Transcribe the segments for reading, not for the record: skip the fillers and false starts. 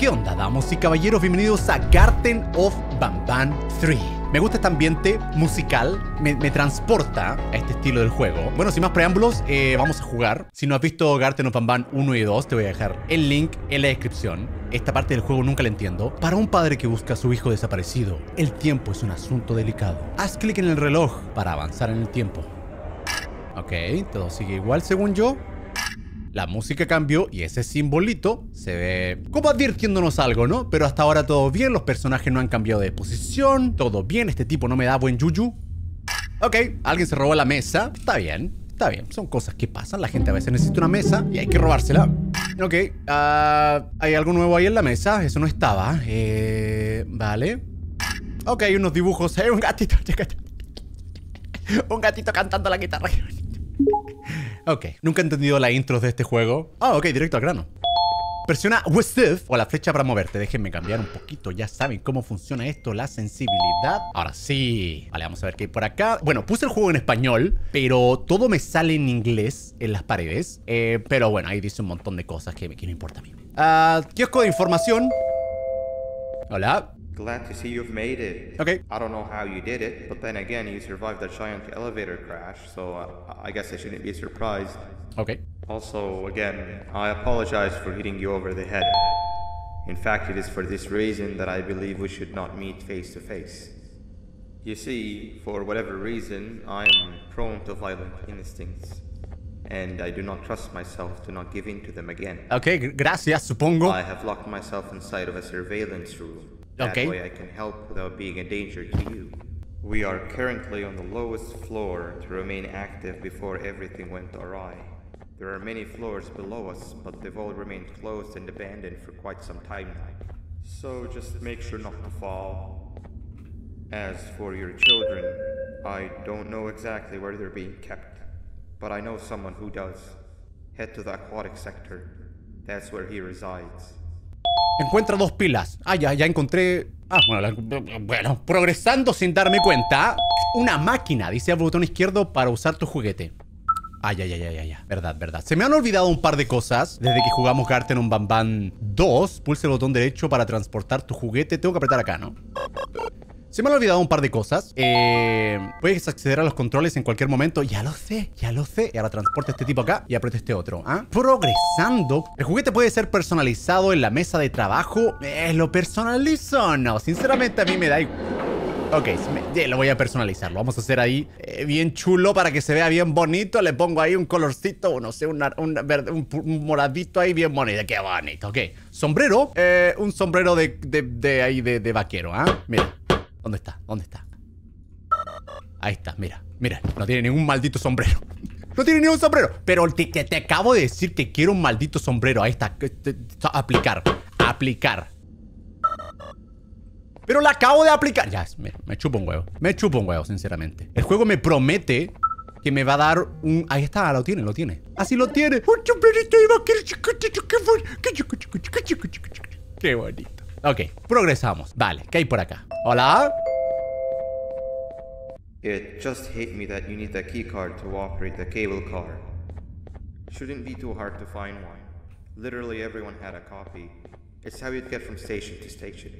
¿Qué onda, damas y caballeros? Bienvenidos a Garten of Banban 3. Me gusta este ambiente musical, me transporta a este estilo del juego. Bueno, sin más preámbulos, vamos a jugar. Si no has visto Garten of Banban 1 y 2, te voy a dejar el link en la descripción. Esta parte del juego nunca la entiendo. Para un padre que busca a su hijo desaparecido, el tiempo es un asunto delicado. Haz clic en el reloj para avanzar en el tiempo. Ok, todo sigue igual según yo. La música cambió y ese simbolito se ve como advirtiéndonos algo, ¿no? Pero hasta ahora todo bien, los personajes no han cambiado de posición. Todo bien, este tipo no me da buen yuyu. Ok, alguien se robó la mesa. Está bien, son cosas que pasan. La gente a veces necesita una mesa y hay que robársela. Ok, hay algo nuevo ahí en la mesa, eso no estaba. Vale. Ok, hay unos dibujos, hay un gatito. Un gatito cantando la guitarra. Ok, nunca he entendido las intros de este juego. Ah, ok, directo al grano. Presiona WSF o la flecha para moverte. Déjenme cambiar un poquito, ya saben cómo funciona esto, la sensibilidad. Ahora sí. Vale, vamos a ver qué hay por acá. Bueno, puse el juego en español, pero todo me sale en inglés en las paredes. Pero bueno, ahí dice un montón de cosas que me importa a mí. Kiosco de información. Hola. Glad to see you've made it. Okay. I don't know how you did it, but then again, you survived the giant elevator crash, so I guess I shouldn't be surprised. Okay. Also, again, I apologize for hitting you over the head. In fact, it is for this reason that I believe we should not meet face to face. You see, for whatever reason, I'm prone to violent instincts. And I do not trust myself to not give in to them again. Okay, gracias, supongo. I have locked myself inside of a surveillance room. Okay. That way I can help without being a danger to you. We are currently on the lowest floor to remain active before everything went awry. There are many floors below us, but they've all remained closed and abandoned for quite some time now. So just make sure not to fall. As for your children, I don't know exactly where they're being kept, but I know someone who does. Head to the aquatic sector. That's where he resides. Encuentra dos pilas. Ah, ya encontré. Ah, bueno, bueno, progresando sin darme cuenta. Una máquina, dice, al botón izquierdo para usar tu juguete. Ah, ya. Verdad. Se me han olvidado un par de cosas desde que jugamos Garten of Banban 2. Pulsa el botón derecho para transportar tu juguete. Tengo que apretar acá, ¿no? Se me han olvidado un par de cosas. Puedes acceder a los controles en cualquier momento. Ya lo sé. Y ahora transporta este tipo acá y aprieta este otro. ¿Ah? Progresando. El juguete puede ser personalizado en la mesa de trabajo. ¿Lo personalizo? No, sinceramente a mí me da igual. Ok, lo voy a personalizar. Lo vamos a hacer ahí bien chulo para que se vea bien bonito. Le pongo ahí un colorcito, no sé, un moradito ahí bien bonito. Qué bonito. Ok, sombrero. Un sombrero de vaquero. ¿Ah? Mira. ¿Dónde está? Ahí está, mira, no tiene ningún maldito sombrero. No tiene ningún sombrero. Pero te acabo de decir que quiero un maldito sombrero. Ahí está, aplicar. Pero la acabo de aplicar. Ya, mira, me chupa un huevo, sinceramente. El juego me promete que me va a dar un... Ahí está, lo tiene. Así lo tiene. Qué bonito. Ok, progresamos. Vale, ¿qué hay por acá? Hola. It just hit me that you need a key card to operate the cable car. Shouldn't be too hard to find one. Literally everyone had a copy. It's how you'd get from station to station.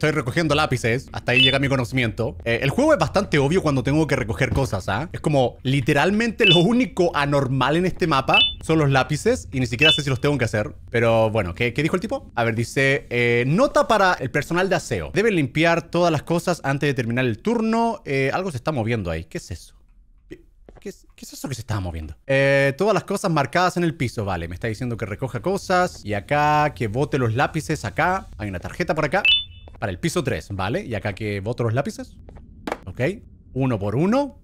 Estoy recogiendo lápices. Hasta ahí llega mi conocimiento. El juego es bastante obvio cuando tengo que recoger cosas, ¿ah? Es como, literalmente, lo único anormal en este mapa son los lápices. Y ni siquiera sé si los tengo que hacer. Pero, bueno, ¿qué dijo el tipo? A ver, dice... nota para el personal de aseo. Deben limpiar todas las cosas antes de terminar el turno. Algo se está moviendo ahí. ¿Qué es eso? ¿Qué es eso que se estaba moviendo? Todas las cosas marcadas en el piso. Vale, me está diciendo que recoja cosas. Y acá, que bote los lápices acá. Hay una tarjeta por acá. Para el piso 3, ¿vale? Y acá que boto los lápices. Ok. Uno por uno.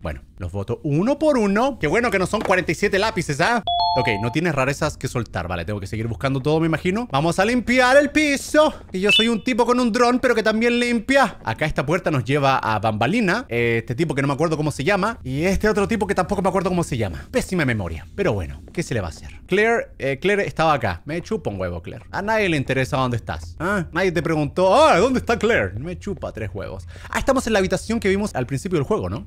Bueno, los boto uno por uno. Qué bueno que no son 47 lápices, ¿ah? Ok, no tienes rarezas que soltar. Vale, tengo que seguir buscando todo, me imagino. Vamos a limpiar el piso. Y yo soy un tipo con un dron, pero que también limpia. Acá esta puerta nos lleva a Banbalina. Este tipo que no me acuerdo cómo se llama. Y este otro tipo que tampoco me acuerdo cómo se llama. Pésima memoria. Pero bueno, ¿qué se le va a hacer? Claire estaba acá. Me chupa un huevo, Claire. A nadie le interesa dónde estás. ¿Ah? Nadie te preguntó, ¿dónde está Claire? Me chupa tres huevos. Ah, estamos en la habitación que vimos al principio del juego, ¿no?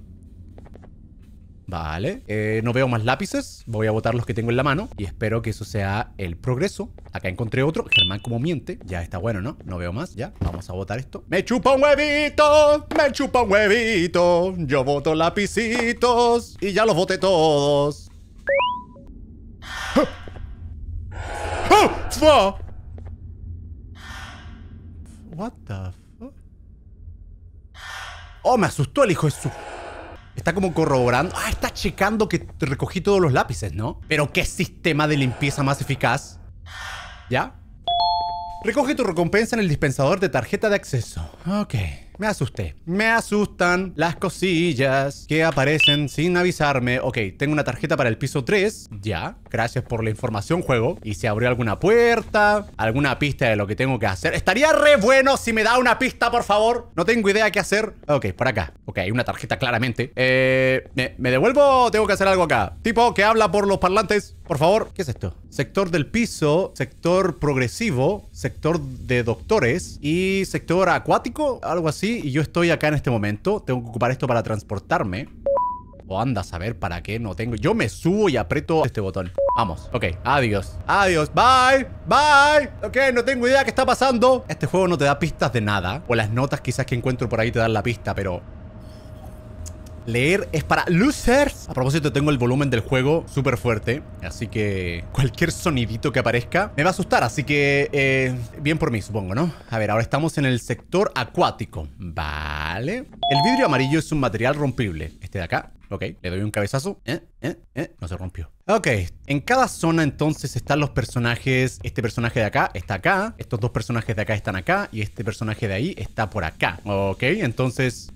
Vale, no veo más lápices. Voy a botar los que tengo en la mano y espero que eso sea el progreso. Acá encontré otro. Germán como miente. Ya está bueno, ¿no? No veo más, ya. Vamos a botar esto. Me chupa un huevito, me chupa un huevito. Yo boto lapicitos y ya los boté todos. What the fuck? Oh, me asustó el hijo de su... Está como corroborando. Ah, está checando que recogí todos los lápices, ¿no? Pero qué sistema de limpieza más eficaz. ¿Ya? Recoge tu recompensa en el dispensador de tarjeta de acceso. Ok. Me asusté. Me asustan las cosillas que aparecen sin avisarme. Ok, tengo una tarjeta para el piso 3. Ya. Gracias por la información, juego. Y se abrió alguna puerta, alguna pista de lo que tengo que hacer. Estaría re bueno si me da una pista, por favor. No tengo idea qué hacer. Ok, por acá. Ok, hay una tarjeta claramente. ¿Me devuelvo o tengo que hacer algo acá? Tipo, que habla por los parlantes, por favor. ¿Qué es esto? Sector del piso, sector progresivo, sector de doctores y sector acuático, algo así. Y yo estoy acá en este momento. Tengo que ocupar esto para transportarme. O anda a saber para qué, no tengo. Yo me subo y aprieto este botón. Vamos, ok, adiós. Adiós, bye, bye. Ok, no tengo idea qué está pasando. Este juego no te da pistas de nada. O las notas quizás que encuentro por ahí te dan la pista, pero... leer es para losers. A propósito, tengo el volumen del juego súper fuerte, así que cualquier sonidito que aparezca me va a asustar, así que bien por mí, supongo, ¿no? A ver, ahora estamos en el sector acuático. Vale. El vidrio amarillo es un material rompible. Este de acá. Ok, le doy un cabezazo. No se rompió. Ok, en cada zona entonces están los personajes. Este personaje de acá está acá. Estos dos personajes de acá están acá. Y este personaje de ahí está por acá. Ok, entonces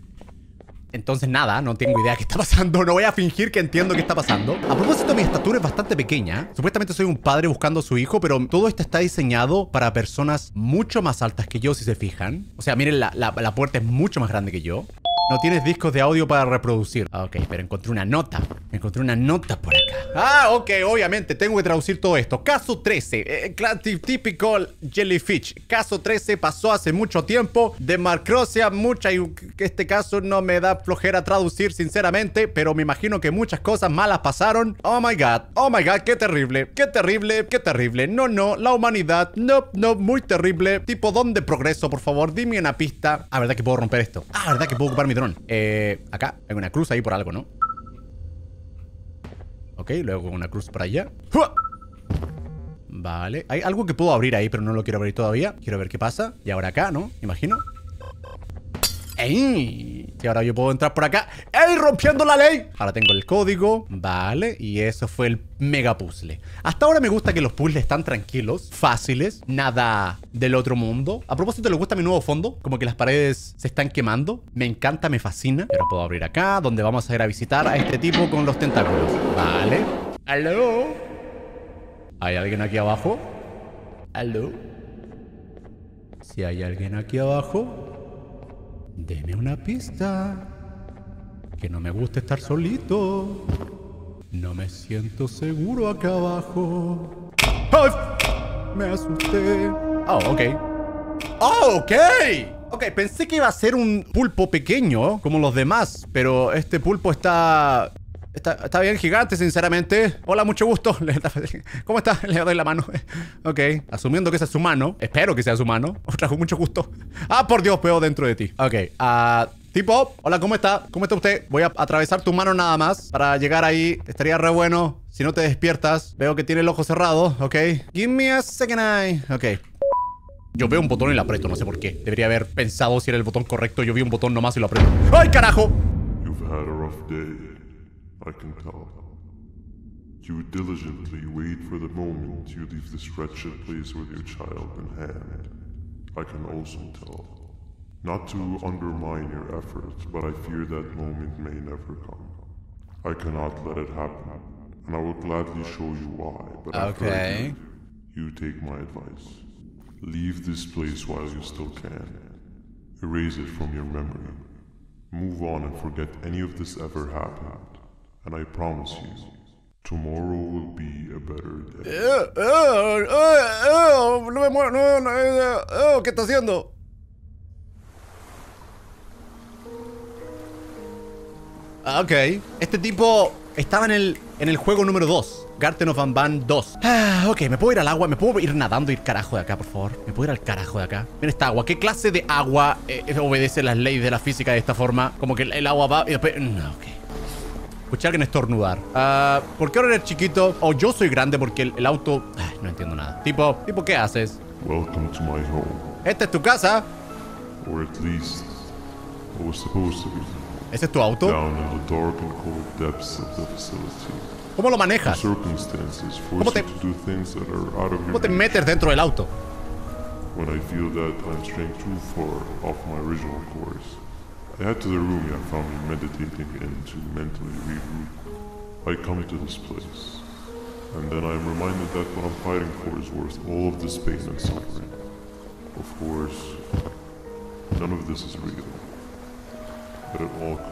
nada, no tengo idea de qué está pasando. No voy a fingir que entiendo qué está pasando. A propósito, mi estatura es bastante pequeña. Supuestamente soy un padre buscando a su hijo, pero todo esto está diseñado para personas mucho más altas que yo, si se fijan. O sea, miren, la puerta es mucho más grande que yo. No tienes discos de audio para reproducir. Ok, pero encontré una nota. Encontré una nota por acá. Ah, ok, obviamente tengo que traducir todo esto. Caso 13, típico jellyfish. Caso 13 pasó hace mucho tiempo. De Marcrosia, mucha. Y este caso no me da flojera traducir, sinceramente. Pero me imagino que muchas cosas malas pasaron. Oh my god, qué terrible. Qué terrible, qué terrible. No, no, la humanidad. No, no, muy terrible. Tipo, ¿dónde progreso, por favor? Dime una pista. Ah, ¿verdad que puedo romper esto? Ah, ¿verdad que puedo ocupar mi dron? Acá, hay una cruz ahí por algo, ¿no? Ok, luego una cruz para allá. ¡Jua! Vale, hay algo que puedo abrir ahí, pero no lo quiero abrir todavía. Quiero ver qué pasa. Y ahora acá, ¿no? Imagino. ¡Ey! Y ahora yo puedo entrar por acá. ¡Ey! ¡Rompiendo la ley! Ahora tengo el código. Vale, y eso fue el mega puzzle. Hasta ahora me gusta que los puzzles están tranquilos, fáciles, nada del otro mundo. A propósito, ¿les gusta mi nuevo fondo? Como que las paredes se están quemando. Me encanta, me fascina. Ahora puedo abrir acá, donde vamos a ir a visitar a este tipo con los tentáculos. Vale. ¿Aló? ¿Hay alguien aquí abajo? ¿Aló? Si hay alguien aquí abajo... deme una pista. Que no me gusta estar solito. No me siento seguro acá abajo. ¡Ay! Me asusté. Oh, ok. ¡Oh, ok! Ok, pensé que iba a ser un pulpo pequeño, como los demás. Pero este pulpo está bien gigante, sinceramente. Hola, mucho gusto. ¿Cómo estás? Le doy la mano. Ok, asumiendo que sea su mano. Espero que sea su mano. Otra, con mucho gusto. Ah, por Dios, veo dentro de ti. Ok, tipo, hola, ¿cómo está? ¿Cómo está usted? Voy a atravesar tu mano nada más para llegar ahí. Estaría re bueno si no te despiertas. Veo que tiene el ojo cerrado, ok. Give me a second eye. Ok. Yo veo un botón y lo aprieto, no sé por qué. Debería haber pensado si era el botón correcto. Yo vi un botón nomás y lo aprieto. ¡Ay, carajo! You've had a rough day. I can tell. You diligently wait for the moment you leave this wretched place with your child in hand. I can also tell. Not to undermine your efforts, but I fear that moment may never come. I cannot let it happen, and I will gladly show you why, but after I do, you take my advice. Leave this place while you still can. Erase it from your memory. Move on and forget any of this ever happened. And I promise you, tomorrow will be a better day. No me muero, no, ¿qué está haciendo? Ok. Este tipo estaba en el juego número 2. Garten of Banban 2. Ok, me puedo ir al agua. Me puedo ir nadando y ir carajo de acá, por favor. Me puedo ir al carajo de acá. Mira esta agua. ¿Qué clase de agua obedece las leyes de la física de esta forma? Como que el agua va y después... No, ok. Escuché a alguien estornudar. ¿Por qué ahora eres chiquito? O yo soy grande porque el auto... Ay, no entiendo nada. Tipo, ¿qué haces? Welcome to my home. ¿Esta es tu casa? Or at least I was supposed to be. ¿Ese es tu auto? ¿Cómo lo manejas? ¿Cómo te metes dentro del auto? But it all could be.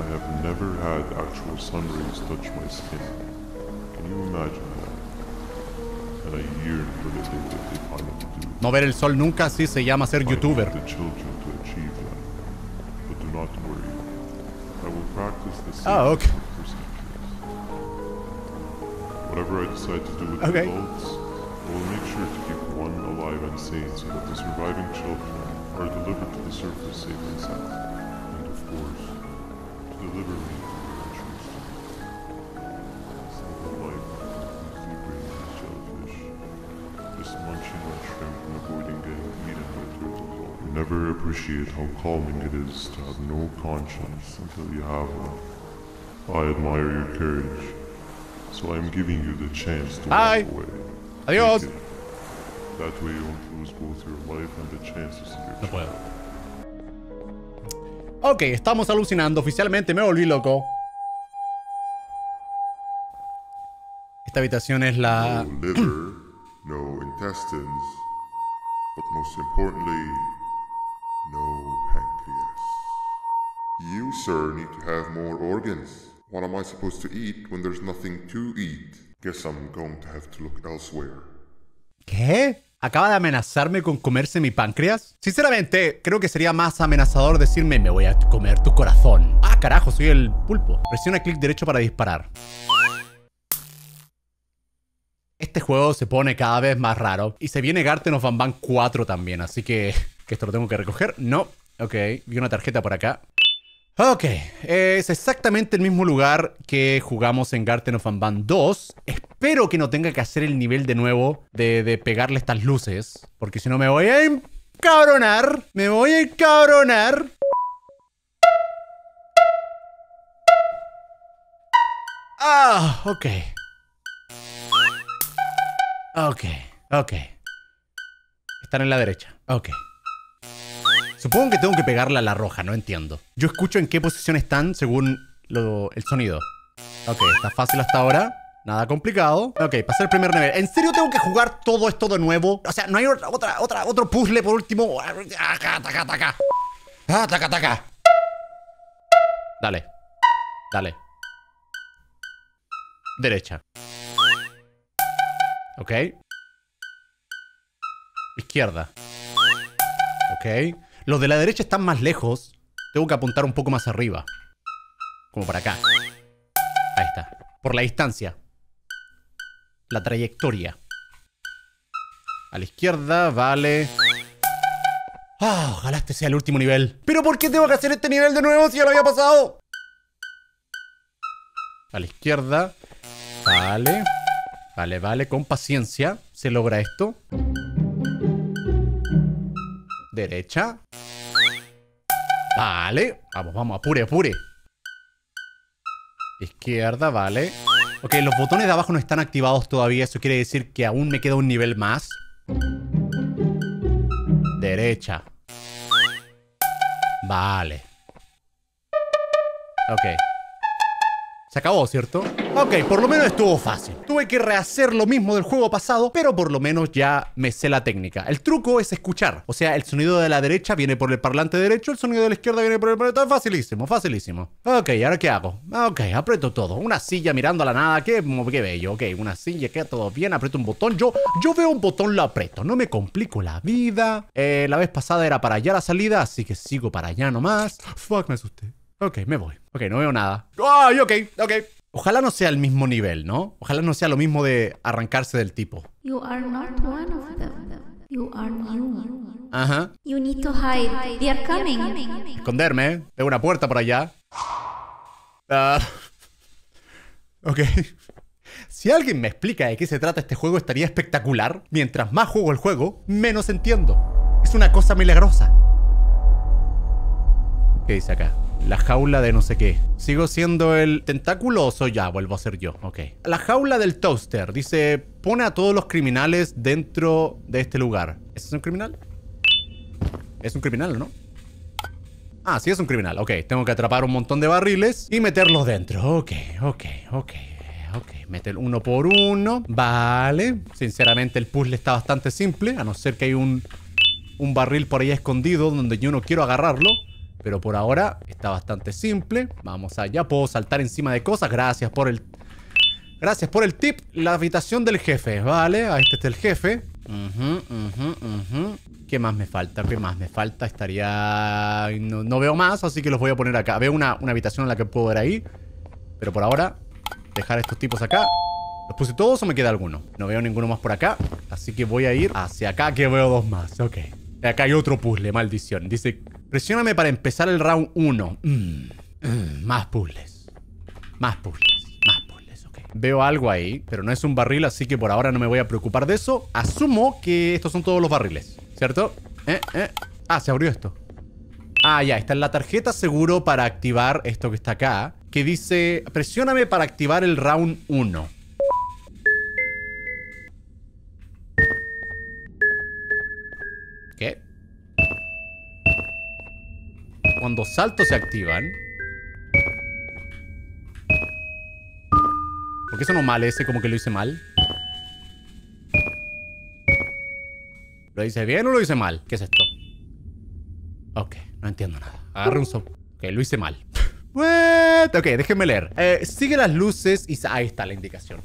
I have never had actual sun rays touch my skin. Can you imagine that? And I yearn for the thing that they finally do. No ver el sol nunca, así se llama ser youtuber. I want the children to achieve that. But do not worry. I will practice the same procedures. Whatever I decide to do with the adults, I will make sure to keep one alive and sane so that the surviving children are delivered to the surface safe and sound. You never appreciate how calming it is to have no conscience until you have one. I admire your courage, so I am giving you the chance to walk away. Adiós. That way you won't lose both your life and the chances of your child. Ok, estamos alucinando. Oficialmente me volví loco. Esta habitación es la... No liver, no intestines, but most importantly, no pancreas. You, sir, need to have more organs. What am I supposed to eat when there's nothing to eat? Guess I'm going to have to look elsewhere. ¿Qué? ¿Acaba de amenazarme con comerse mi páncreas? Sinceramente, creo que sería más amenazador decirme me voy a comer tu corazón. Ah, carajo, soy el pulpo. Presiona clic derecho para disparar. Este juego se pone cada vez más raro. Y se viene Garten of Banban 4 también, así que esto lo tengo que recoger. No, ok, vi una tarjeta por acá. Ok, es exactamente el mismo lugar que jugamos en Garten of Banban 2. Espero que no tenga que hacer el nivel de nuevo de pegarle estas luces, porque si no me voy a encabronar. Me voy a encabronar. Ah, ok. Ok, ok. Están en la derecha, ok. Supongo que tengo que pegarle a la roja, no entiendo. Yo escucho en qué posición están según el sonido. Ok, está fácil hasta ahora. Nada complicado. Ok, pasé el primer nivel. ¿En serio tengo que jugar todo esto de nuevo? O sea, ¿no hay otro puzzle por último? ¡Taca! Dale. Dale. Derecha. Ok. Izquierda. Ok. Los de la derecha están más lejos. Tengo que apuntar un poco más arriba. Como para acá. Ahí está. Por la distancia. La trayectoria. A la izquierda, vale. Ah, ojalá este sea el último nivel. ¿Pero por qué tengo que hacer este nivel de nuevo si ya lo había pasado? A la izquierda. Vale. Vale. Con paciencia se logra esto. Derecha. Vale. Vamos. Apure. Izquierda, vale. Ok, los botones de abajo no están activados todavía. Eso quiere decir que aún me queda un nivel más. Derecha. Vale. Ok. Se acabó, ¿cierto? Ok, por lo menos estuvo fácil. Tuve que rehacer lo mismo del juego pasado, pero por lo menos ya me sé la técnica. El truco es escuchar. O sea, el sonido de la derecha viene por el parlante derecho, el sonido de la izquierda viene por el parlante... Facilísimo. Ok, ¿ahora qué hago? Ok, aprieto todo. Una silla mirando a la nada. Qué bello. Ok, una silla, queda todo bien. Aprieto un botón. Yo veo un botón, lo aprieto. No me complico la vida. La vez pasada era para allá la salida, así que sigo para allá nomás. Fuck, me asusté. Ok, me voy. Ok, no veo nada. ¡Ay, ok, ok! Ojalá no sea el mismo nivel, ¿no? Ojalá no sea lo mismo de arrancarse del tipo. You are not one of them. You are you. Ajá. You need to hide. They are coming. Esconderme. Tengo una puerta por allá. Ok. Si alguien me explica de qué se trata este juego, estaría espectacular. Mientras más juego el juego, menos entiendo. Es una cosa milagrosa. ¿Qué dice acá? La jaula de no sé qué. ¿Sigo siendo el tentáculo o soy ya? Vuelvo a ser yo. Ok. La jaula del toaster. Dice, pone a todos los criminales dentro de este lugar. ¿Ese es un criminal? Es un criminal, ¿no? Ah, sí es un criminal. Ok, tengo que atrapar un montón de barriles y meterlos dentro. Ok, ok, ok. Ok, meter uno por uno. Vale. Sinceramente el puzzle está bastante simple. A no ser que hay un barril por ahí escondido donde yo no quiero agarrarlo. Pero por ahora está bastante simple. Vamos allá. Puedo saltar encima de cosas. Gracias por el... Gracias por el tip. La habitación del jefe. Vale, este es el jefe. ¿Qué más me falta? ¿Qué más me falta? Estaría... No veo más, así que los voy a poner acá. Veo una habitación en la que puedo ver ahí. Pero por ahora... dejar a estos tipos acá. ¿Los puse todos o me queda alguno? No veo ninguno más por acá. Así que voy a ir hacia acá, que veo dos más. Ok. Acá hay otro puzzle, maldición. Dice, presióname para empezar el round 1. Más puzzles. Más puzzles. Más puzzles, ok. Veo algo ahí, pero no es un barril, así que por ahora no me voy a preocupar de eso. Asumo que estos son todos los barriles, ¿cierto? Ah, se abrió esto. Ah, ya, está en la tarjeta seguro para activar esto que está acá. Que dice, presióname para activar el round 1. ¿Qué? Cuando salto se activan. ¿Por qué sonó mal ese? Como que lo hice mal. ¿Lo hice bien o lo hice mal? ¿Qué es esto? Ok, no entiendo nada. Agarré un sopo. Ok, lo hice mal. What? Ok, déjenme leer. Sigue las luces y ahí está la indicación.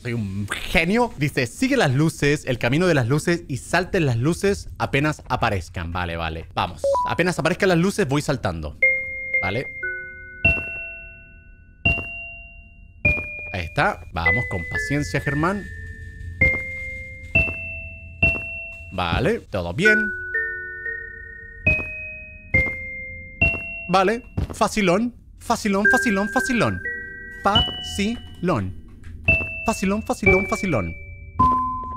Soy un genio. Dice, sigue las luces, el camino de las luces y salten las luces apenas aparezcan. Vale, vale. Vamos. Apenas aparezcan las luces voy saltando. Vale. Ahí está. Vamos, con paciencia, Germán. Vale, todo bien. Vale, facilón, facilón, facilón, facilón. Facilón. Facilón, facilón, facilón.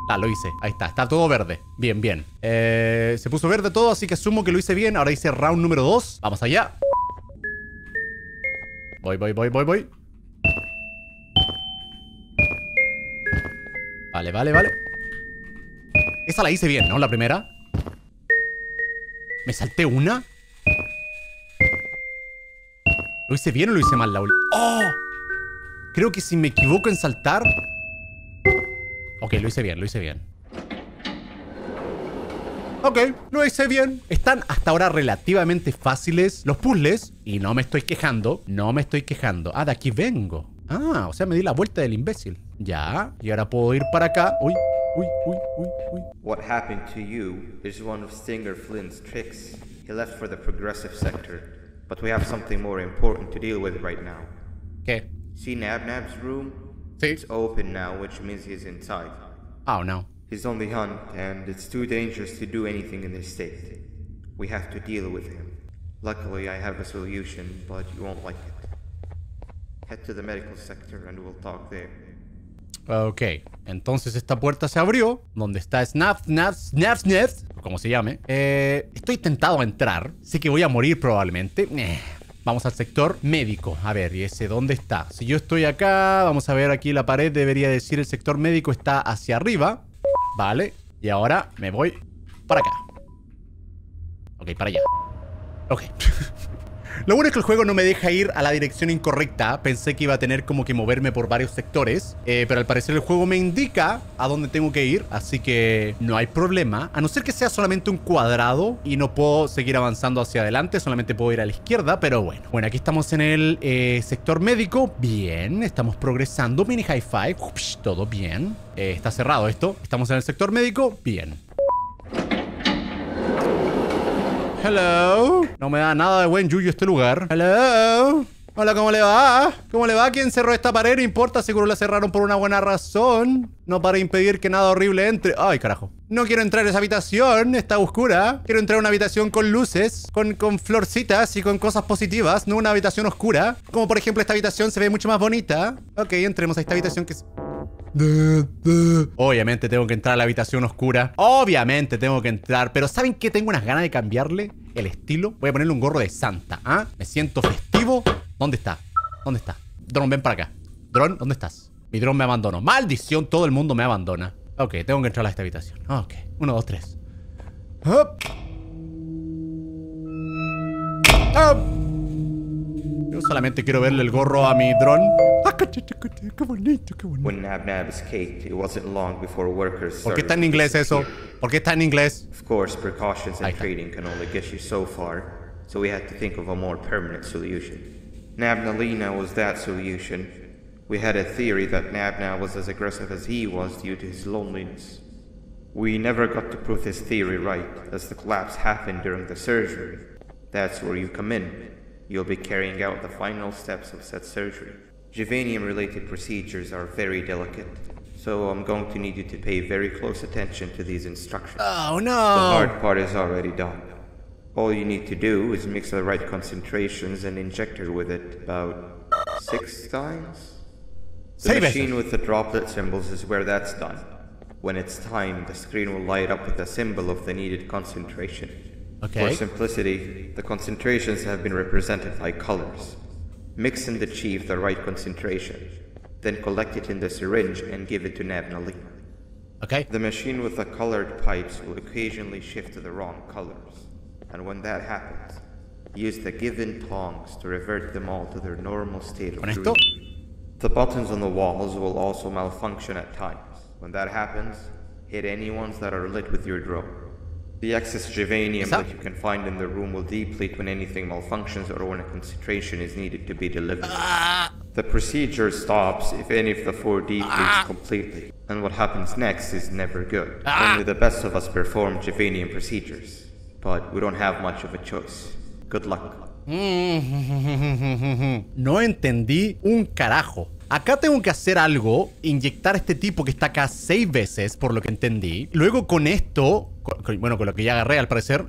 Ah, lo hice, ahí está, está todo verde. Bien, bien. Se puso verde todo, así que asumo que lo hice bien. Ahora hice round número 2, vamos allá. Voy, voy, voy, voy, voy. Vale, vale, vale. Esa la hice bien, ¿no? La primera. ¿Me salté una? ¿Lo hice bien o lo hice mal, Laura? ¡Oh! Creo que si me equivoco en saltar... Ok, lo hice bien, lo hice bien. Ok, lo hice bien. Están hasta ahora relativamente fáciles los puzzles. Y no me estoy quejando, no me estoy quejando. Ah, de aquí vengo. Ah, o sea, me di la vuelta del imbécil. Ya, y ahora puedo ir para acá. Uy, uy, uy, uy, uy. What happened to you is one of Stinger Flynn's tricks. He left for the progressive sector. But we have something more important to deal with right now. Okay. See Nab-Nab's room? Sí. It's open now, which means he's inside. Oh no. He's on the hunt, and it's too dangerous to do anything in this state. We have to deal with him. Luckily, I have a solution, but you won't like it. Head to the medical sector and we'll talk there. Ok, entonces esta puerta se abrió. Donde está Nab-Nab, como se llame. Estoy tentado a entrar. Sé que voy a morir probablemente. Vamos al sector médico. A ver, ¿y ese dónde está? Si yo estoy acá, vamos a ver aquí la pared. Debería decir el sector médico está hacia arriba. Vale, y ahora me voy para acá. Ok, para allá. Ok. Lo bueno es que el juego no me deja ir a la dirección incorrecta. Pensé que iba a tener como que moverme por varios sectores, pero al parecer el juego me indica a dónde tengo que ir. Así que no hay problema. A no ser que sea solamente un cuadrado y no puedo seguir avanzando hacia adelante. Solamente puedo ir a la izquierda, pero bueno. Bueno, aquí estamos en el sector médico. Bien, estamos progresando. Mini high five. Ups, todo bien. Está cerrado esto. Estamos en el sector médico. Bien. Hello. No me da nada de buen yuyo este lugar. Hello. Hola, ¿cómo le va? ¿Cómo le va? ¿Quién cerró esta pared? No importa, seguro la cerraron por una buena razón. No para impedir que nada horrible entre. Ay, carajo. No quiero entrar a esa habitación, está oscura. Quiero entrar a una habitación con luces, con florcitas y con cosas positivas. No una habitación oscura. Como por ejemplo esta habitación se ve mucho más bonita. Ok, entremos a esta habitación que es... Obviamente tengo que entrar a la habitación oscura. Obviamente tengo que entrar. Pero ¿saben qué? Tengo unas ganas de cambiarle el estilo. Voy a ponerle un gorro de santa, ¿ah? Me siento festivo. ¿Dónde está? ¿Dónde está? Dron, ven para acá. Dron, ¿dónde estás? Mi dron me abandonó. Maldición, todo el mundo me abandona. Ok, tengo que entrar a esta habitación. Ok, 1, 2, 3. ¡Hop! ¡Hop! Yo solamente quiero verle el gorro a mi dron. ¡Qué bonito, qué bonito! ¿Por qué está en inglés eso? ¿Por qué está en inglés? Ahí está. Nabnaleena was that solution. We had a theory that Nab-Nab was as aggressive as he was due to his loneliness. We never got to prove his theory right, as the collapse happened during the surgery. That's where you come in. You'll be carrying out the final steps of said surgery. Gevanium-related procedures are very delicate, so I'm going to need you to pay very close attention to these instructions. Oh no! The hard part is already done. All you need to do is mix the right concentrations and inject her with it about 6 times. The machine with the droplet symbols is where that's done. When it's time, the screen will light up with a symbol of the needed concentration. Okay. For simplicity, the concentrations have been represented by colors. Mix and achieve the right concentration, then collect it in the syringe and give it to Nabnaleena. Okay. The machine with the colored pipes will occasionally shift to the wrong colors. And when that happens, use the given tongs to revert them all to their normal state of green. The buttons on the walls will also malfunction at times. When that happens, hit any ones that are lit with your drone. The excess Gevanium that you can find in the room will deplete when anything malfunctions or when a concentration is needed to be delivered. The procedure stops if any of the 4 depletes completely. And what happens next is never good. Only the best of us perform Gevanium procedures. But we don't have much of a choice. Good luck. No entendí un carajo. Acá tengo que hacer algo, inyectar a este tipo que está acá 6 veces, por lo que entendí. Luego con esto, con lo que ya agarré al parecer.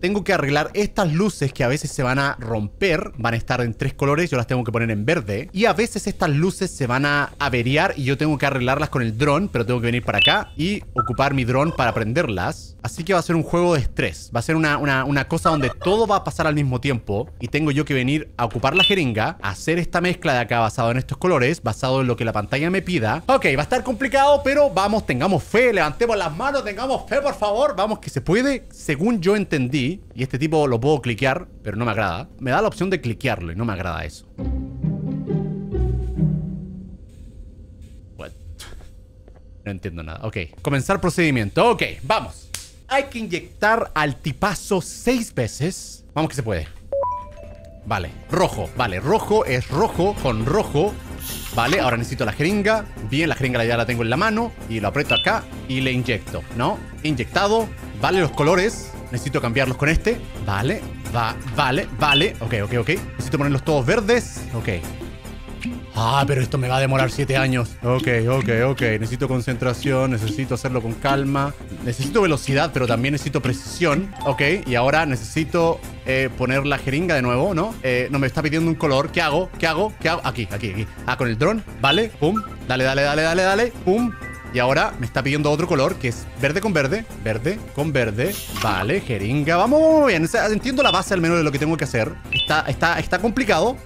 Tengo que arreglar estas luces que a veces se van a romper. Van a estar en 3 colores, yo las tengo que poner en verde. Y a veces estas luces se van a averiar y yo tengo que arreglarlas con el dron. Pero tengo que venir para acá y ocupar mi dron para prenderlas. Así que va a ser un juego de estrés. Va a ser una cosa donde todo va a pasar al mismo tiempo. Y tengo yo que venir a ocupar la jeringa, a hacer esta mezcla de acá basado en estos colores, basado en lo que la pantalla me pida. Ok, va a estar complicado, pero vamos, tengamos fe. Levantemos las manos, tengamos fe, por favor. Vamos, que se puede, según yo entendí. Y este tipo lo puedo cliquear, pero no me agrada. Me da la opción de cliquearlo y no me agrada eso. What? No entiendo nada. Ok, comenzar procedimiento. Ok, vamos. Hay que inyectar al tipazo 6 veces. Vamos que se puede. Vale, rojo. Vale, rojo es rojo con rojo. Vale, ahora necesito la jeringa. Bien, la jeringa ya la tengo en la mano. Y lo aprieto acá y le inyecto, ¿no? Inyectado. Vale, los colores. Necesito cambiarlos con este. Vale, vale. Ok, ok. Necesito ponerlos todos verdes. Ok. Ah, pero esto me va a demorar 7 años. Ok, ok. Necesito concentración. Necesito hacerlo con calma. Necesito velocidad, pero también necesito precisión. Ok, y ahora necesito poner la jeringa de nuevo, ¿no? No, me está pidiendo un color. ¿Qué hago? Aquí. Ah, con el dron. Vale, pum. Dale. Pum. Y ahora me está pidiendo otro color, que es verde con verde. Verde con verde. Vale, jeringa. Vamos bien. Entiendo la base al menos de lo que tengo que hacer. Está complicado.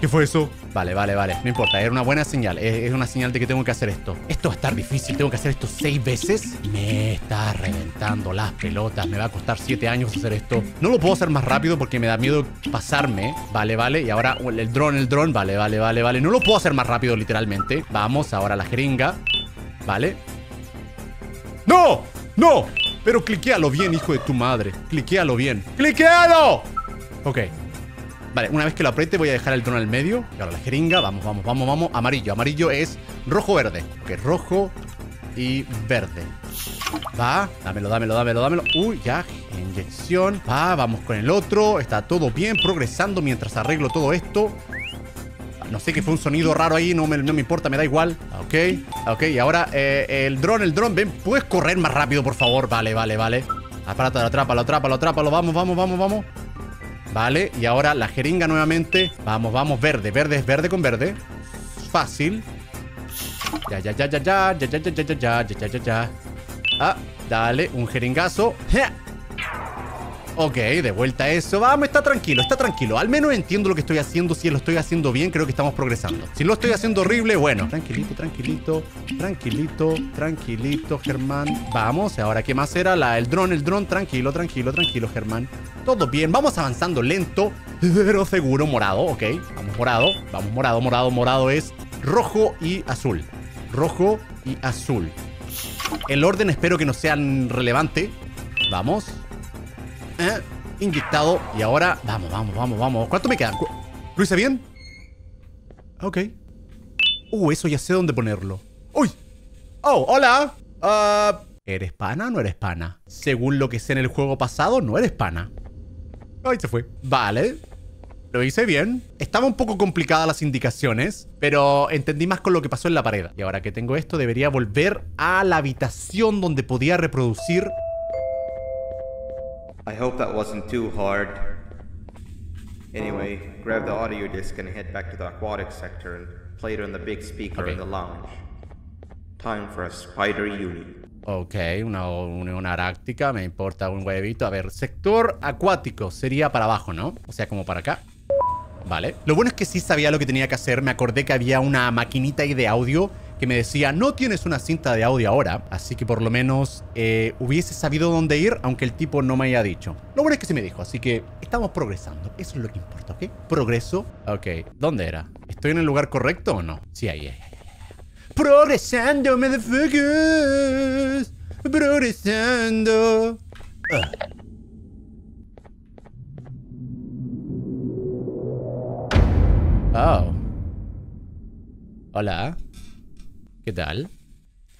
¿Qué fue eso? Vale. No importa, era una buena señal. Es una señal de que tengo que hacer esto. Esto va a estar difícil. Tengo que hacer esto 6 veces. Me está reventando las pelotas. Me va a costar 7 años hacer esto. No lo puedo hacer más rápido porque me da miedo pasarme. Vale. Y ahora el dron. Vale. No lo puedo hacer más rápido, literalmente. Vamos, ahora la jeringa. Vale. ¡No! ¡No! Pero cliquéalo bien, hijo de tu madre. Cliquéalo bien. ¡Cliquéalo! Ok. Vale, una vez que lo apriete voy a dejar el dron al medio. Y ahora la jeringa, vamos. Amarillo es rojo-verde. Ok, rojo y verde. Va, dámelo. Uy, ya, inyección. Va, vamos con el otro. Está todo bien, progresando mientras arreglo todo esto. No sé, que fue un sonido raro ahí, no me importa, me da igual. Ok, y ahora el dron, ven, ¿puedes correr más rápido, por favor? Vale. Aparato, atrápalo, vamos. Vale, y ahora la jeringa nuevamente. Vamos, verde, es verde con verde. Fácil. Ya. Ah, dale, un jeringazo. Ok, de vuelta a eso. Vamos, está tranquilo. Al menos entiendo lo que estoy haciendo. Si lo estoy haciendo bien, creo que estamos progresando. Si lo estoy haciendo horrible, bueno. Tranquilito, Germán. Vamos, ahora qué más era. El dron. Tranquilo, Germán. Todo bien, vamos avanzando lento, pero seguro. Morado, ok. Vamos morado. Morado es rojo y azul. El orden espero que no sea relevante. Vamos. Inyectado. Y ahora, vamos. ¿Cuánto me quedan? ¿Lo hice bien? Ok. Eso ya sé dónde ponerlo. ¡Uy! ¡Oh, hola! ¿Eres pana o no eres pana? Según lo que sé en el juego pasado, no eres pana. Ahí se fue. Vale. Lo hice bien. Estaba un poco complicada las indicaciones, pero entendí más con lo que pasó en la pared. Y ahora que tengo esto, debería volver a la habitación donde podía reproducir... I hope that wasn't too hard. Anyway, grab the audio disc and head back to the aquatic sector and play it on the big speaker in the lounge. Time for a spider union. Ok, una unión aráctica, me importa un huevito. A ver, sector acuático sería para abajo, ¿no? O sea, como para acá. Vale. Lo bueno es que sí sabía lo que tenía que hacer. Me acordé que había una maquinita ahí de audio que me decía, no tienes una cinta de audio ahora. Así que por lo menos hubiese sabido dónde ir, aunque el tipo no me haya dicho. Lo bueno es que sí me dijo, así que estamos progresando. Eso es lo que importa, ¿ok? Progreso. Ok, ¿dónde era? ¿Estoy en el lugar correcto o no? Sí, ahí. Progresando, motherfuckers. Progresando. Oh. Hola. ¿Qué tal?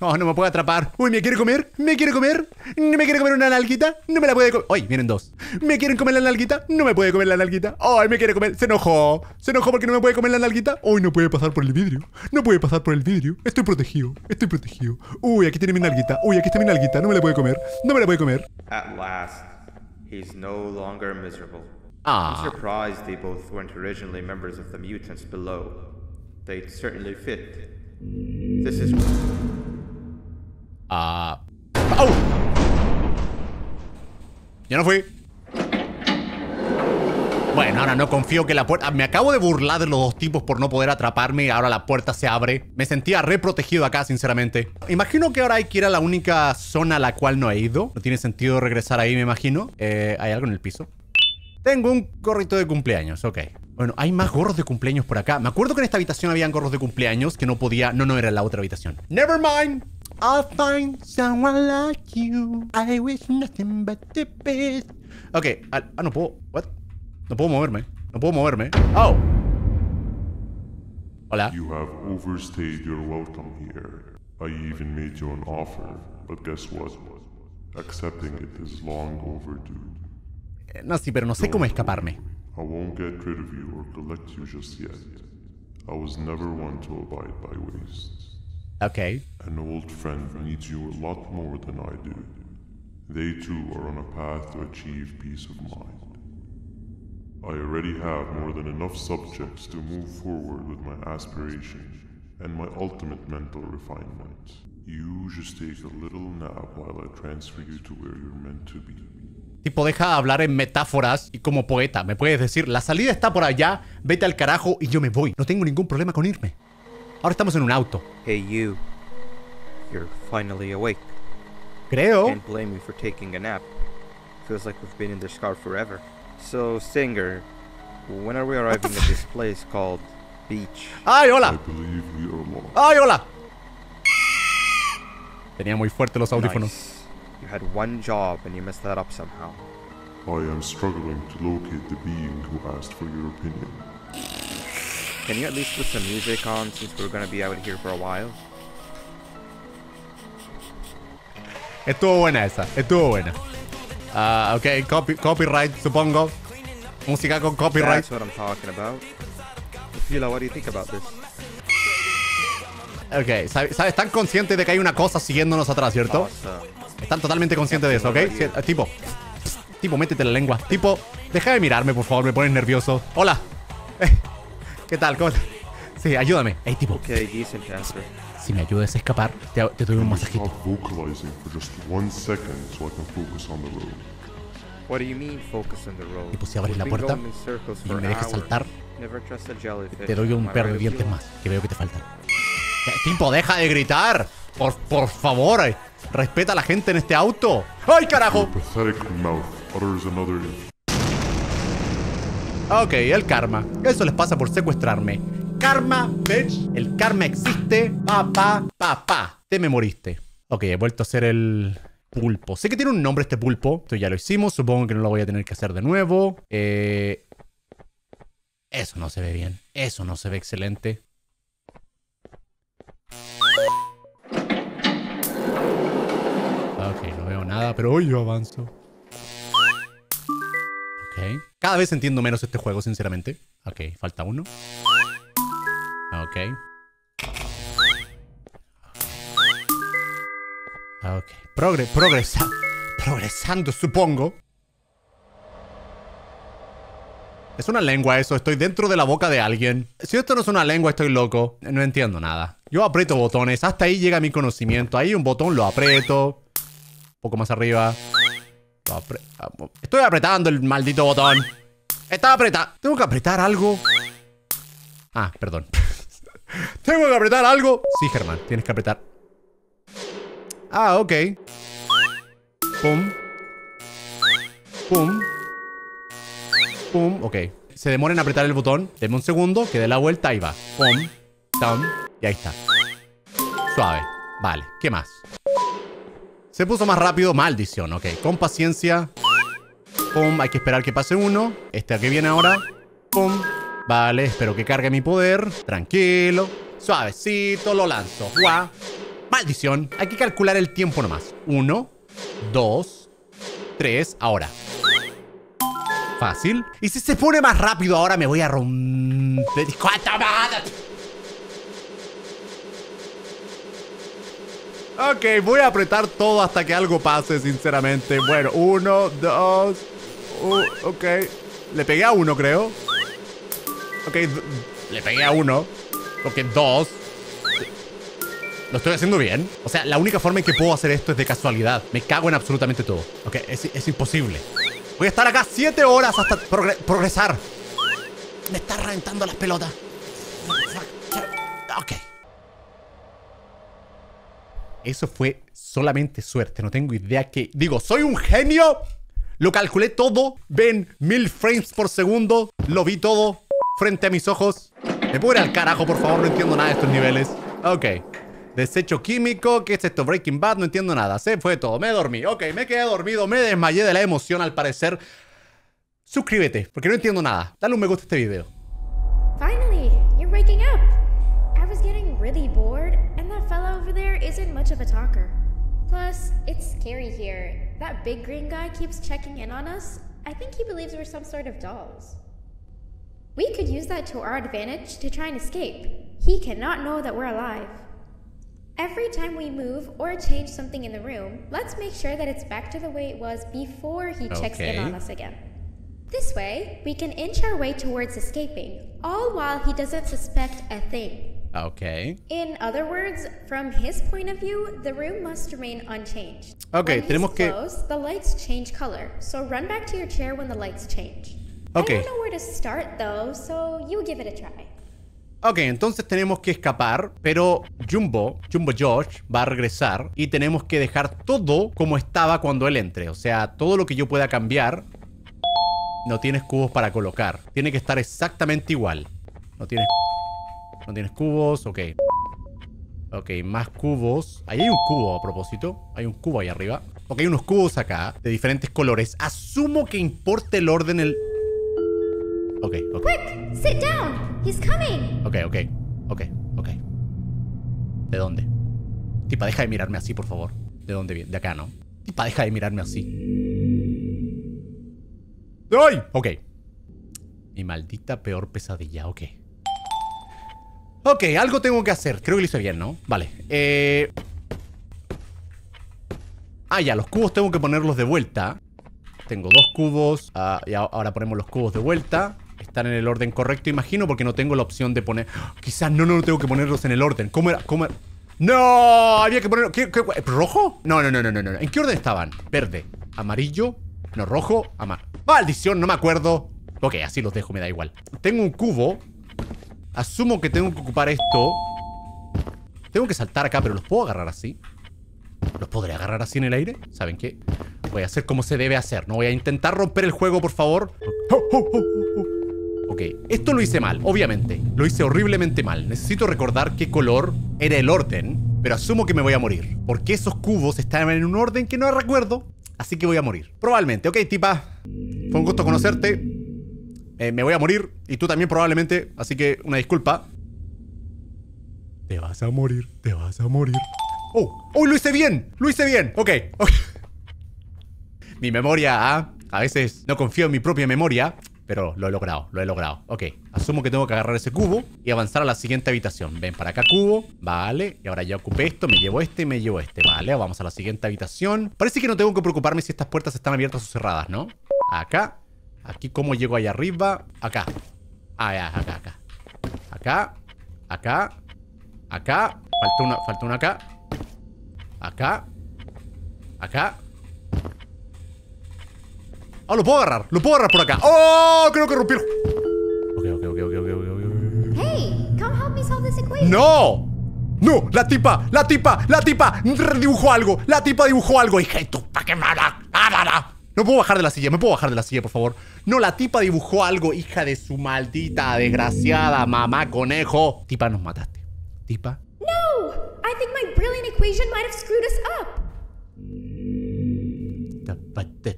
Oh, no me puede atrapar. Uy, ¿me quiere comer? ¿No me quiere comer una nalguita? No me la puede comer. Uy, vienen dos. ¿Me quieren comer la nalguita? No me puede comer la nalguita. Ay, me quiere comer. Se enojó porque no me puede comer la nalguita. Uy, no puede pasar por el vidrio. Estoy protegido. Uy, aquí tiene mi nalguita. Uy, aquí está mi nalguita. No me la puede comer. At last, he's no longer miserable. I'm surprised they both weren't originally members of the mutants below. They'd certainly fit. This is... ¡Au! Yo no fui. Bueno, ahora no confío que la puerta... Me acabo de burlar de los dos tipos por no poder atraparme y ahora la puerta se abre. Me sentía re protegido acá, sinceramente. Imagino que ahora hay que ir a la única zona a la cual no he ido. No tiene sentido regresar ahí, me imagino. ¿Hay algo en el piso? Tengo un gorrito de cumpleaños, ok. Bueno, hay más gorros de cumpleaños por acá. Me acuerdo que en esta habitación habían gorros de cumpleaños que no podía... No, era la otra habitación. Never mind. I'll find someone like you. I wish nothing but the best. Ok. No puedo... What? No puedo moverme. Oh. Hola. You have overstayed your welcome here. I even made you an offer. But guess what? Accepting it is long overdue. No, sí, pero no sé cómo escaparme. I won't get rid of you or collect you just yet. I was never one to abide by waste. Okay. An old friend needs you a lot more than I do. They too are on a path to achieve peace of mind. I already have more than enough subjects to move forward with my aspiration and my ultimate mental refinement. You just take a little nap while I transfer you to where you're meant to be. Tipo, deja de hablar en metáforas y como poeta. Me puedes decir, la salida está por allá, vete al carajo y yo me voy. No tengo ningún problema con irme. Ahora estamos en un auto. Hey, you. You're finally awake. Creo. Can't blame me for taking a nap. Feels like we've been in this car forever. So, Singer, when are we arriving at this place called Beach? ¡Ay, hola! ¡Ay, hola! Tenía muy fuerte los audífonos. Nice. You had one job and you messed that up somehow. I am struggling to locate the being who asked for your opinion. Can you at least put some music on since we're gonna be out here for a while? Estuvo buena esa, estuvo buena. Ok, copyright, supongo. Música con copyright. That's what I'm talking about. Fila, what do you think about this? Ok, ¿sabes? Están conscientes de que hay una cosa siguiéndonos atrás, ¿cierto? Están totalmente conscientes de eso, ¿ok? Sí, tipo, métete la lengua. Tipo, deja de mirarme, por favor, me pones nervioso. Hola. ¿Qué tal? ¿Cómo estás? Sí, ayúdame. Hey, tipo. Okay, decent answer. Si me ayudas a escapar, te doy un masajito. What do you mean, focus on the road? Tipo, si abres la puerta y me dejas saltar, te doy un perro de dientes más, que veo que te faltan. Tipo, deja de gritar. Por favor, respeta a la gente en este auto. ¡Ay, carajo! Ok, el karma. Eso les pasa por secuestrarme. Karma, bitch. El karma existe. Te me moriste. Ok, he vuelto a hacer el pulpo. Sé que tiene un nombre este pulpo. Esto ya lo hicimos. Supongo que no lo voy a tener que hacer de nuevo. Eso no se ve bien. Eso no se ve excelente. Ok, no veo nada, pero hoy yo avanzo. Ok. Cada vez entiendo menos este juego, sinceramente. Ok, falta uno. Ok. Ok. Progresando, supongo. ¿Es una lengua eso? Estoy dentro de la boca de alguien. Si esto no es una lengua, estoy loco. No entiendo nada. Yo aprieto botones. Hasta ahí llega mi conocimiento. Ahí un botón lo aprieto. Un poco más arriba. Estoy apretando el maldito botón. Está apretado. Tengo que apretar algo. Ah, perdón. Tengo que apretar algo. Sí, Germán, tienes que apretar. Ah, ok. Pum. Pum. Pum, ok. Se demora en apretar el botón. Deme un segundo, que dé la vuelta y va. Pum, tam, y ahí está. Suave. Vale, ¿qué más? Se puso más rápido. Maldición, ok. Con paciencia. Pum, hay que esperar que pase uno. Este que viene ahora. Pum. Vale, espero que cargue mi poder. Tranquilo. Suavecito, lo lanzo. Guau. Maldición. Hay que calcular el tiempo nomás. 1, 2, 3, ahora. Fácil. Y si se pone más rápido ahora me voy a romper. ¡Cuánta madre! Ok, voy a apretar todo hasta que algo pase, sinceramente. Bueno, 1, 2. Ok. Le pegué a 1, creo. Ok, le pegué a 1. Ok, 2. Lo estoy haciendo bien. O sea, la única forma en que puedo hacer esto es de casualidad. Me cago en absolutamente todo. Ok, es imposible. Voy a estar acá 7 horas hasta progresar. Me está reventando las pelotas. Ok. Eso fue solamente suerte. No tengo idea que... Digo, soy un genio. Lo calculé todo. Ven, 1000 frames por segundo. Lo vi todo frente a mis ojos. Me puedo ir al carajo, por favor. No entiendo nada de estos niveles. Ok. Desecho químico, ¿qué es esto? Breaking Bad, no entiendo nada. Se fue todo, me dormí. Ok, me quedé dormido, me desmayé de la emoción al parecer. Suscríbete, porque no entiendo nada. Dale un me gusta a este video. Finally, you're waking up. I was getting really bored, and that fellow over there isn't much of a talker. Plus, it's scary here. That big green guy keeps checking in on us. I think he believes we're some sort of dolls. We could use that to our advantage to try and escape. He cannot know that we're alive. Every time we move or change something in the room, let's make sure that it's back to the way it was before he checks in on us again. This way, we can inch our way towards escaping, all while he doesn't suspect a thing. Okay. In other words, from his point of view, the room must remain unchanged. Okay, when tenemos que... close, the lights change color, so run back to your chair when the lights change. Okay. I don't know where to start though, so you give it a try. Ok, entonces tenemos que escapar, pero Jumbo George va a regresar y tenemos que dejar todo como estaba cuando él entre. O sea, todo lo que yo pueda cambiar. No tienes cubos para colocar. Tiene que estar exactamente igual. No tienes cubos, ok. Ok, más cubos. Ahí hay un cubo a propósito. Hay un cubo ahí arriba. Ok, hay unos cubos acá de diferentes colores. Asumo que importa el orden el... Ok, ok. Quick, sit down. He's coming. Ok. ¿De dónde? Tipa, deja de mirarme así, por favor. ¿De dónde viene? De acá, ¿no? Tipa, deja de mirarme así. ¡Ay! Ok. Mi maldita peor pesadilla, ok. Ok, algo tengo que hacer. Creo que lo hice bien, ¿no? Vale. Ah, ya, los cubos tengo que ponerlos de vuelta. Tengo dos cubos. Y ahora ponemos los cubos de vuelta. Están en el orden correcto, imagino, porque no tengo la opción de poner... ¡Oh! Quizás no tengo que ponerlos en el orden. ¿Cómo era? ¿Cómo era? ¡No! Había que poner... ¿Qué? ¿Rojo? No. ¿En qué orden estaban? Verde, amarillo, no, rojo, amarillo. ¡Maldición! No me acuerdo. Ok, así los dejo, me da igual. Tengo un cubo. Asumo que tengo que ocupar esto. Tengo que saltar acá, pero ¿los puedo agarrar así? ¿Los podré agarrar así en el aire? ¿Saben qué? Voy a hacer como se debe hacer. No voy a intentar romper el juego, por favor. Ok, esto lo hice mal, obviamente. Lo hice horriblemente mal. Necesito recordar qué color era el orden, pero asumo que me voy a morir, porque esos cubos estaban en un orden que no recuerdo, así que voy a morir. Probablemente. Ok, tipa, fue un gusto conocerte. Me voy a morir, y tú también probablemente, así que una disculpa. Te vas a morir, te vas a morir. ¡Oh! ¡Oh! ¡Lo hice bien! ¡Lo hice bien! Ok, ok. Mi memoria, ¿ah? A veces no confío en mi propia memoria, pero lo he logrado, lo he logrado. Ok, asumo que tengo que agarrar ese cubo y avanzar a la siguiente habitación. Ven para acá, cubo. Vale, y ahora ya ocupé esto, me llevo este y me llevo este. Vale, vamos a la siguiente habitación. Parece que no tengo que preocuparme si estas puertas están abiertas o cerradas, ¿no? Acá. Aquí, ¿cómo llego allá arriba? Acá. Ah, ya, acá, acá. Acá. Acá. Acá. Falta una acá. Acá. Acá. Ah, lo puedo agarrar. Lo puedo agarrar por acá. ¡Oh! Creo que rompí el... Ok. Hey, come help me solve this equation. ¡No! ¡No! ¡La tipa! Dibujó algo. La tipa dibujó algo. Hija de tu... ¡Pa' que mala! ¡Ah, no puedo bajar de la silla! ¿Me puedo bajar de la silla, por favor? No, la tipa dibujó algo. Hija de su maldita, desgraciada mamá conejo. Tipa, nos mataste. Tipa. No, I think my brilliant equation might have screwed us up.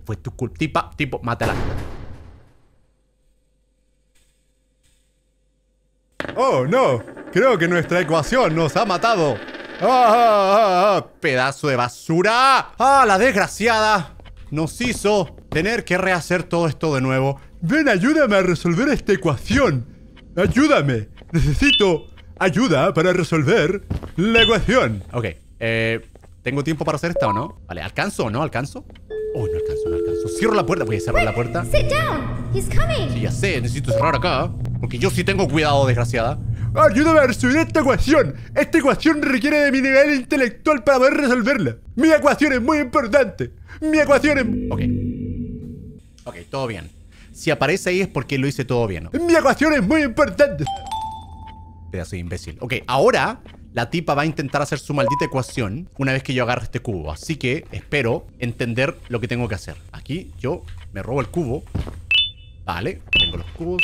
Fue tu culpa. Tipa, tipo, mátala. Oh, no. Creo que nuestra ecuación nos ha matado. ¡Ah! ¡Pedazo de basura! ¡Ah, la desgraciada! Nos hizo tener que rehacer todo esto de nuevo. Ven, ayúdame a resolver esta ecuación. Ayúdame. Necesito ayuda para resolver la ecuación. Ok, ¿tengo tiempo para hacer esta o no? Vale, ¿alcanzo o no alcanzo? Uy, no alcanzo. Cierro la puerta. Voy a cerrar la puerta. Sit down. He's coming. Sí, ya sé. Necesito cerrar acá, porque yo sí tengo cuidado, desgraciada. Ayúdame a resolver esta ecuación. Esta ecuación requiere de mi nivel intelectual para poder resolverla. Mi ecuación es muy importante. Mi ecuación es... Ok, todo bien. Si aparece ahí es porque lo hice todo bien, ¿no? Mi ecuación es muy importante. Pedazo de imbécil. Ok, ahora la tipa va a intentar hacer su maldita ecuación una vez que yo agarre este cubo. Así que espero entender lo que tengo que hacer. Aquí yo me robo el cubo. Vale, tengo los cubos.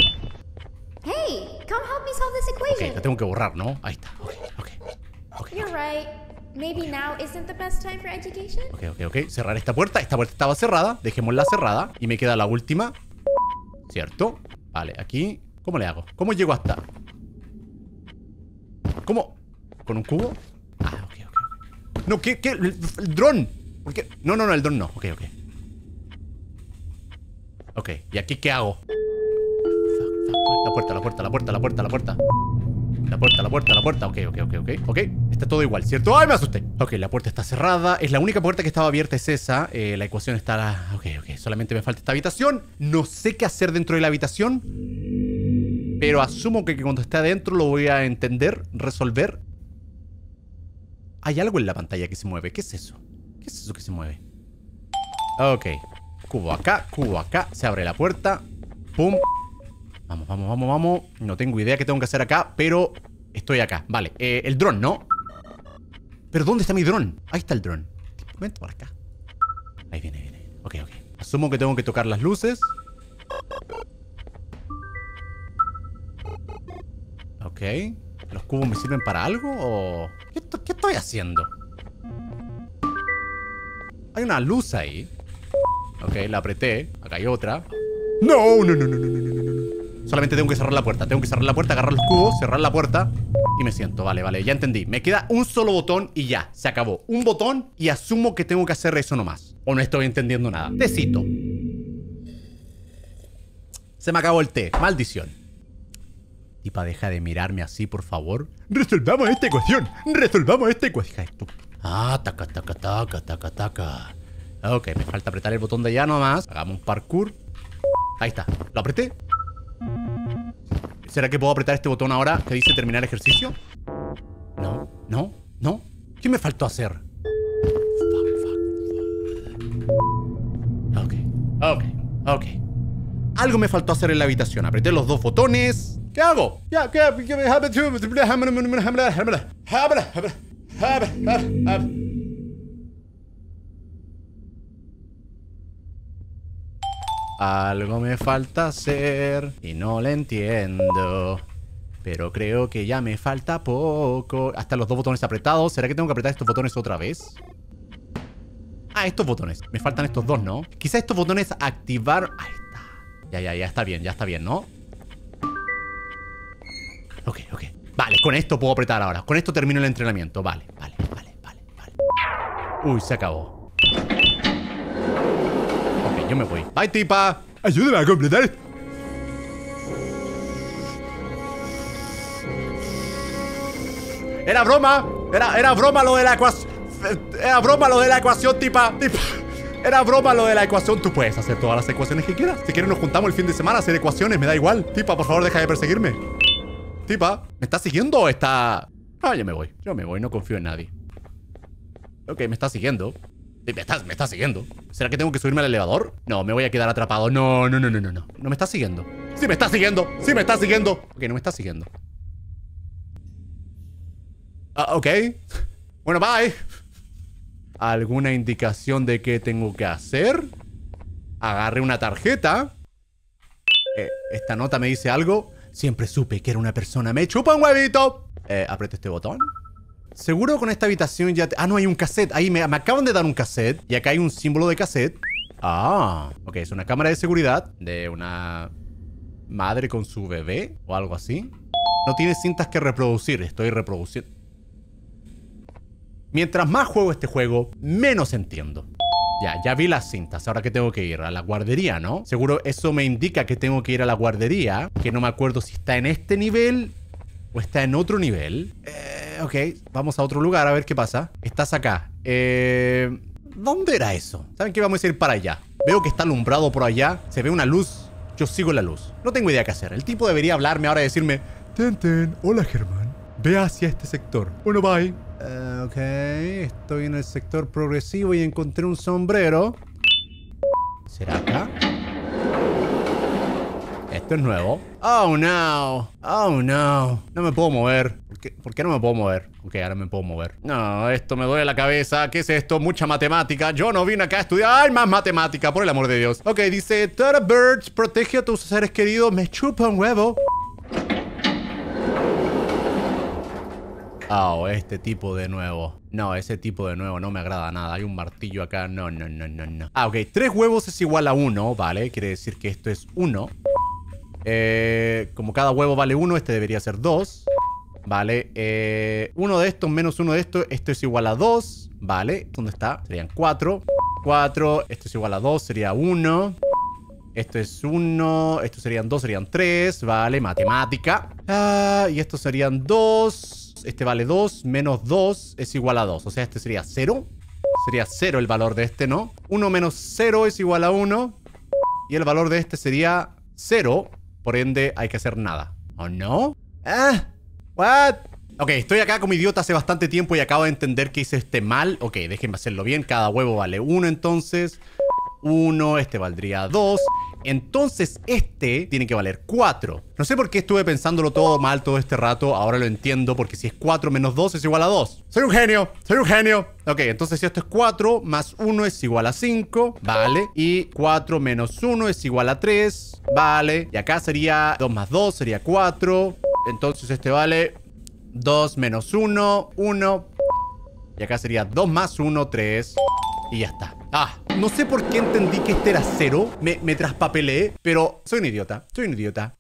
Hey, come help me solve this equation. Ok, la tengo que borrar, ¿no? Ahí está. Ok. You're right. Maybe now isn't the best time for education. Ok. Cerrar esta puerta. Esta puerta estaba cerrada. Dejémosla cerrada. Y me queda la última. ¿Cierto? Vale, aquí. ¿Cómo le hago? ¿Cómo llego hasta...? ¿Cómo? ¿Con un cubo? Ah, ok. No, ¿qué? El dron. ¿Por qué? No, el dron no. Ok. Ok, ¿y aquí qué hago? La puerta. La puerta. Ok. Está todo igual, ¿cierto? ¡Ay, me asusté! Ok, la puerta está cerrada. Es la única puerta que estaba abierta, es esa. La ecuación está... Ok. Solamente me falta esta habitación. No sé qué hacer dentro de la habitación, pero asumo que cuando esté adentro lo voy a entender, resolver. Hay algo en la pantalla que se mueve. ¿Qué es eso? ¿Qué es eso que se mueve? Ok. Cubo acá. Se abre la puerta. Pum. Vamos. No tengo idea qué tengo que hacer acá, pero estoy acá. Vale, el dron, ¿no? ¿Pero dónde está mi dron? Ahí está el dron. Un momento, para acá. Ahí viene. Ok. Asumo que tengo que tocar las luces. Ok. ¿Los cubos me sirven para algo o...? ¿Qué estoy haciendo? Hay una luz ahí. Ok, la apreté. Acá hay otra. ¡No! Solamente tengo que cerrar la puerta, agarrar los cubos, cerrar la puerta y me siento. Vale, vale, ya entendí. Me queda un solo botón y ya, se acabó. Un botón y asumo que tengo que hacer eso nomás. O no estoy entendiendo nada. Tecito. Se me acabó el té. Maldición. Tipa, deja de mirarme así, por favor. ¡Resolvamos esta ecuación! ¡Resolvamos esta ecuación! Ah, taca, taca, taca, taca, taca. Ok, me falta apretar el botón de allá nomás. Hagamos un parkour. Ahí está. ¿Lo apreté? ¿Será que puedo apretar este botón ahora que dice terminar ejercicio? No, no, no. ¿Qué me faltó hacer? Fuck. Ok. Algo me faltó hacer en la habitación. Apreté los dos botones. ¿Qué hago? Ya, ¿qué? Algo me falta hacer y no lo entiendo, pero creo que ya me falta poco. Hasta los dos botones apretados. ¿Será que tengo que apretar estos botones otra vez? Ah, estos botones. Me faltan estos dos, ¿no? Quizá estos botones activar... Ahí está. Ya está bien, ¿no? Ok. Vale, con esto puedo apretar ahora. Con esto termino el entrenamiento. Vale. Uy, se acabó. Yo me voy. ¡Ay, tipa! ¡Ayúdame a completar esto! ¡Era broma! ¡Era broma lo de la ecuación! ¡Era broma lo de la ecuación, tipa! ¡Era broma lo de la ecuación! Tú puedes hacer todas las ecuaciones que quieras. Si quieres nos juntamos el fin de semana a hacer ecuaciones. Me da igual. Tipa, por favor, deja de perseguirme. Tipa, ¿me está siguiendo o está...? Ah, yo me voy. No confío en nadie. Ok, me está siguiendo. Me está siguiendo. ¿Será que tengo que subirme al elevador? No, me voy a quedar atrapado. No. No me está siguiendo. ¡Sí me está siguiendo! Ok, no me está siguiendo. Ah, ok. Bueno, bye. ¿Alguna indicación de qué tengo que hacer? Agarré una tarjeta. Esta nota me dice algo. Siempre supe que era una persona. ¡Me chupa un huevito! Apriete este botón. Seguro con esta habitación ya... Ah, no, hay un cassette. Ahí me acaban de dar un cassette. Y acá hay un símbolo de cassette. Ah, ok, es una cámara de seguridad de una madre con su bebé o algo así. No tiene cintas que reproducir. Estoy reproduciendo. Mientras más juego este juego, menos entiendo. Ya vi las cintas. Ahora que tengo que ir a la guardería, ¿no? Seguro eso me indica que tengo que ir a la guardería. Que no me acuerdo si está en este nivel o está en otro nivel. Ok, vamos a otro lugar a ver qué pasa. Estás acá. ¿Dónde era eso? ¿Saben qué? Vamos a ir para allá. Veo que está alumbrado por allá. Se ve una luz. Yo sigo la luz. No tengo idea qué hacer. El tipo debería hablarme ahora y decirme: Ten, hola Germán. Ve hacia este sector. Bueno, bye. Ok, estoy en el sector progresivo y encontré un sombrero. ¿Será acá? Esto es nuevo. Oh no. No me puedo mover. ¿Por qué no me puedo mover? Ok, ahora me puedo mover. No, esto me duele la cabeza. ¿Qué es esto? Mucha matemática. Yo no vine acá a estudiar. ¡Ay, más matemática! Por el amor de Dios. Ok, dice: Tara Birds, protege a tus seres queridos. Me chupa un huevo. Oh, este tipo de nuevo. No, ese tipo de nuevo no me agrada nada. Hay un martillo acá. No. Ah, ok. 3 huevos es igual a 1. Vale, quiere decir que esto es 1. Como cada huevo vale 1, este debería ser 2. Vale, 1 de estos menos 1 de estos. Esto es igual a 2. Vale, ¿dónde está? Serían 4. Esto es igual a 2, sería 1. Esto es 1. Esto serían 2, serían 3. Vale, matemática. Y estos serían 2. Este vale 2, menos 2 es igual a 2. O sea, este sería 0. Sería 0 el valor de este, ¿no? 1 menos 0 es igual a 1. Y el valor de este sería 0. Por ende, hay que hacer nada. ¿O no? ¿What? Ok, estoy acá como idiota hace bastante tiempo y acabo de entender que hice este mal. Ok, déjenme hacerlo bien. Cada huevo vale 1, entonces. 1, este valdría 2. Entonces este tiene que valer 4. No sé por qué estuve pensándolo todo mal todo este rato. Ahora lo entiendo, porque si es 4 menos 2 es igual a 2. ¡Soy un genio! Ok, entonces esto es 4 más 1 es igual a 5. Vale. Y 4 menos 1 es igual a 3. Vale. Y acá sería 2 más 2 sería 4. Entonces este vale 2 menos 1, 1. Y acá sería 2 más 1, 3. Y ya está. Ah, no sé por qué entendí que este era cero. Me traspapelé, pero soy un idiota.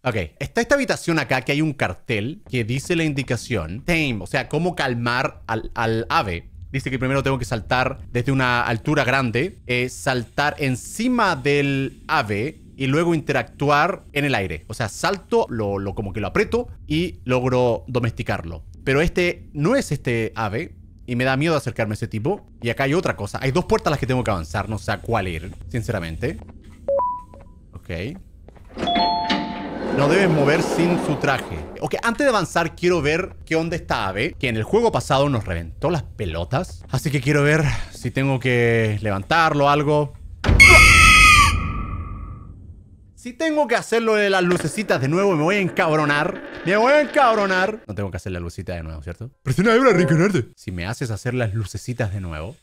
Ok, está esta habitación acá que hay un cartel que dice la indicación. Tame, o sea, cómo calmar al ave. Dice que primero tengo que saltar desde una altura grande, saltar encima del ave y luego interactuar en el aire. O sea, salto, como que lo aprieto y logro domesticarlo. Pero este no es este ave y me da miedo acercarme a ese tipo. Y acá hay otra cosa. Hay dos puertas a las que tengo que avanzar. No sé a cuál ir, sinceramente. Ok. No debes mover sin su traje. Ok, antes de avanzar quiero ver qué onda esta ave, que en el juego pasado nos reventó las pelotas. Así que quiero ver si tengo que levantarlo o algo. Si tengo que hacerlo de las lucecitas de nuevo, me voy a encabronar. No tengo que hacer las lucecitas de nuevo, ¿cierto? Presiona ahí para reencarnarte. Si me haces hacer las lucecitas de nuevo...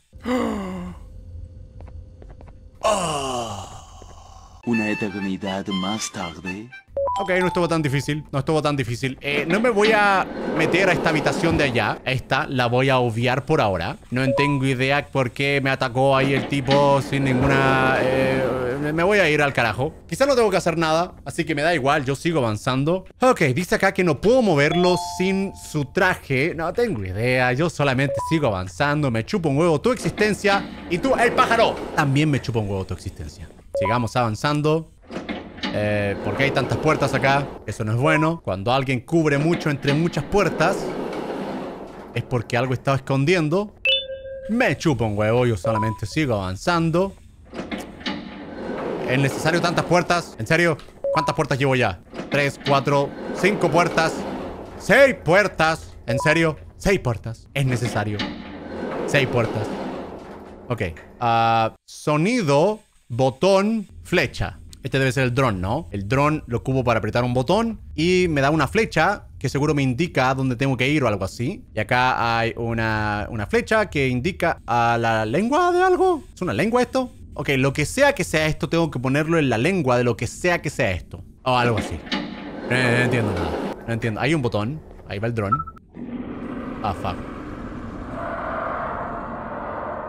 Una eternidad más tarde... Ok, no estuvo tan difícil, no me voy a meter a esta habitación de allá. Esta la voy a obviar por ahora. No tengo idea por qué me atacó ahí el tipo sin ninguna... me voy a ir al carajo. Quizás no tengo que hacer nada, así que me da igual, yo sigo avanzando. Ok, dice acá que no puedo moverlo sin su traje. No tengo idea, yo solamente sigo avanzando. Me chupo un huevo tu existencia. Y tú, el pájaro, también me chupa un huevo tu existencia. Sigamos avanzando. ¿Por qué hay tantas puertas acá? Eso no es bueno. Cuando alguien cubre mucho entre muchas puertas, es porque algo estaba escondiendo. Me chupa un huevo, yo solamente sigo avanzando. ¿Es necesario tantas puertas? ¿En serio? ¿Cuántas puertas llevo ya? 3, 4, 5 puertas. 6 puertas. ¿En serio? 6 puertas. Es necesario. 6 puertas. Ok. Sonido, botón, flecha. Este debe ser el dron, ¿no? El dron lo cubo para apretar un botón y me da una flecha que seguro me indica dónde tengo que ir o algo así. Y acá hay una flecha que indica a la lengua de algo. ¿Es una lengua esto? Ok, lo que sea esto, tengo que ponerlo en la lengua de lo que sea esto. O algo así. No entiendo nada. No entiendo. Hay un botón. Ahí va el dron. Ah, fuck.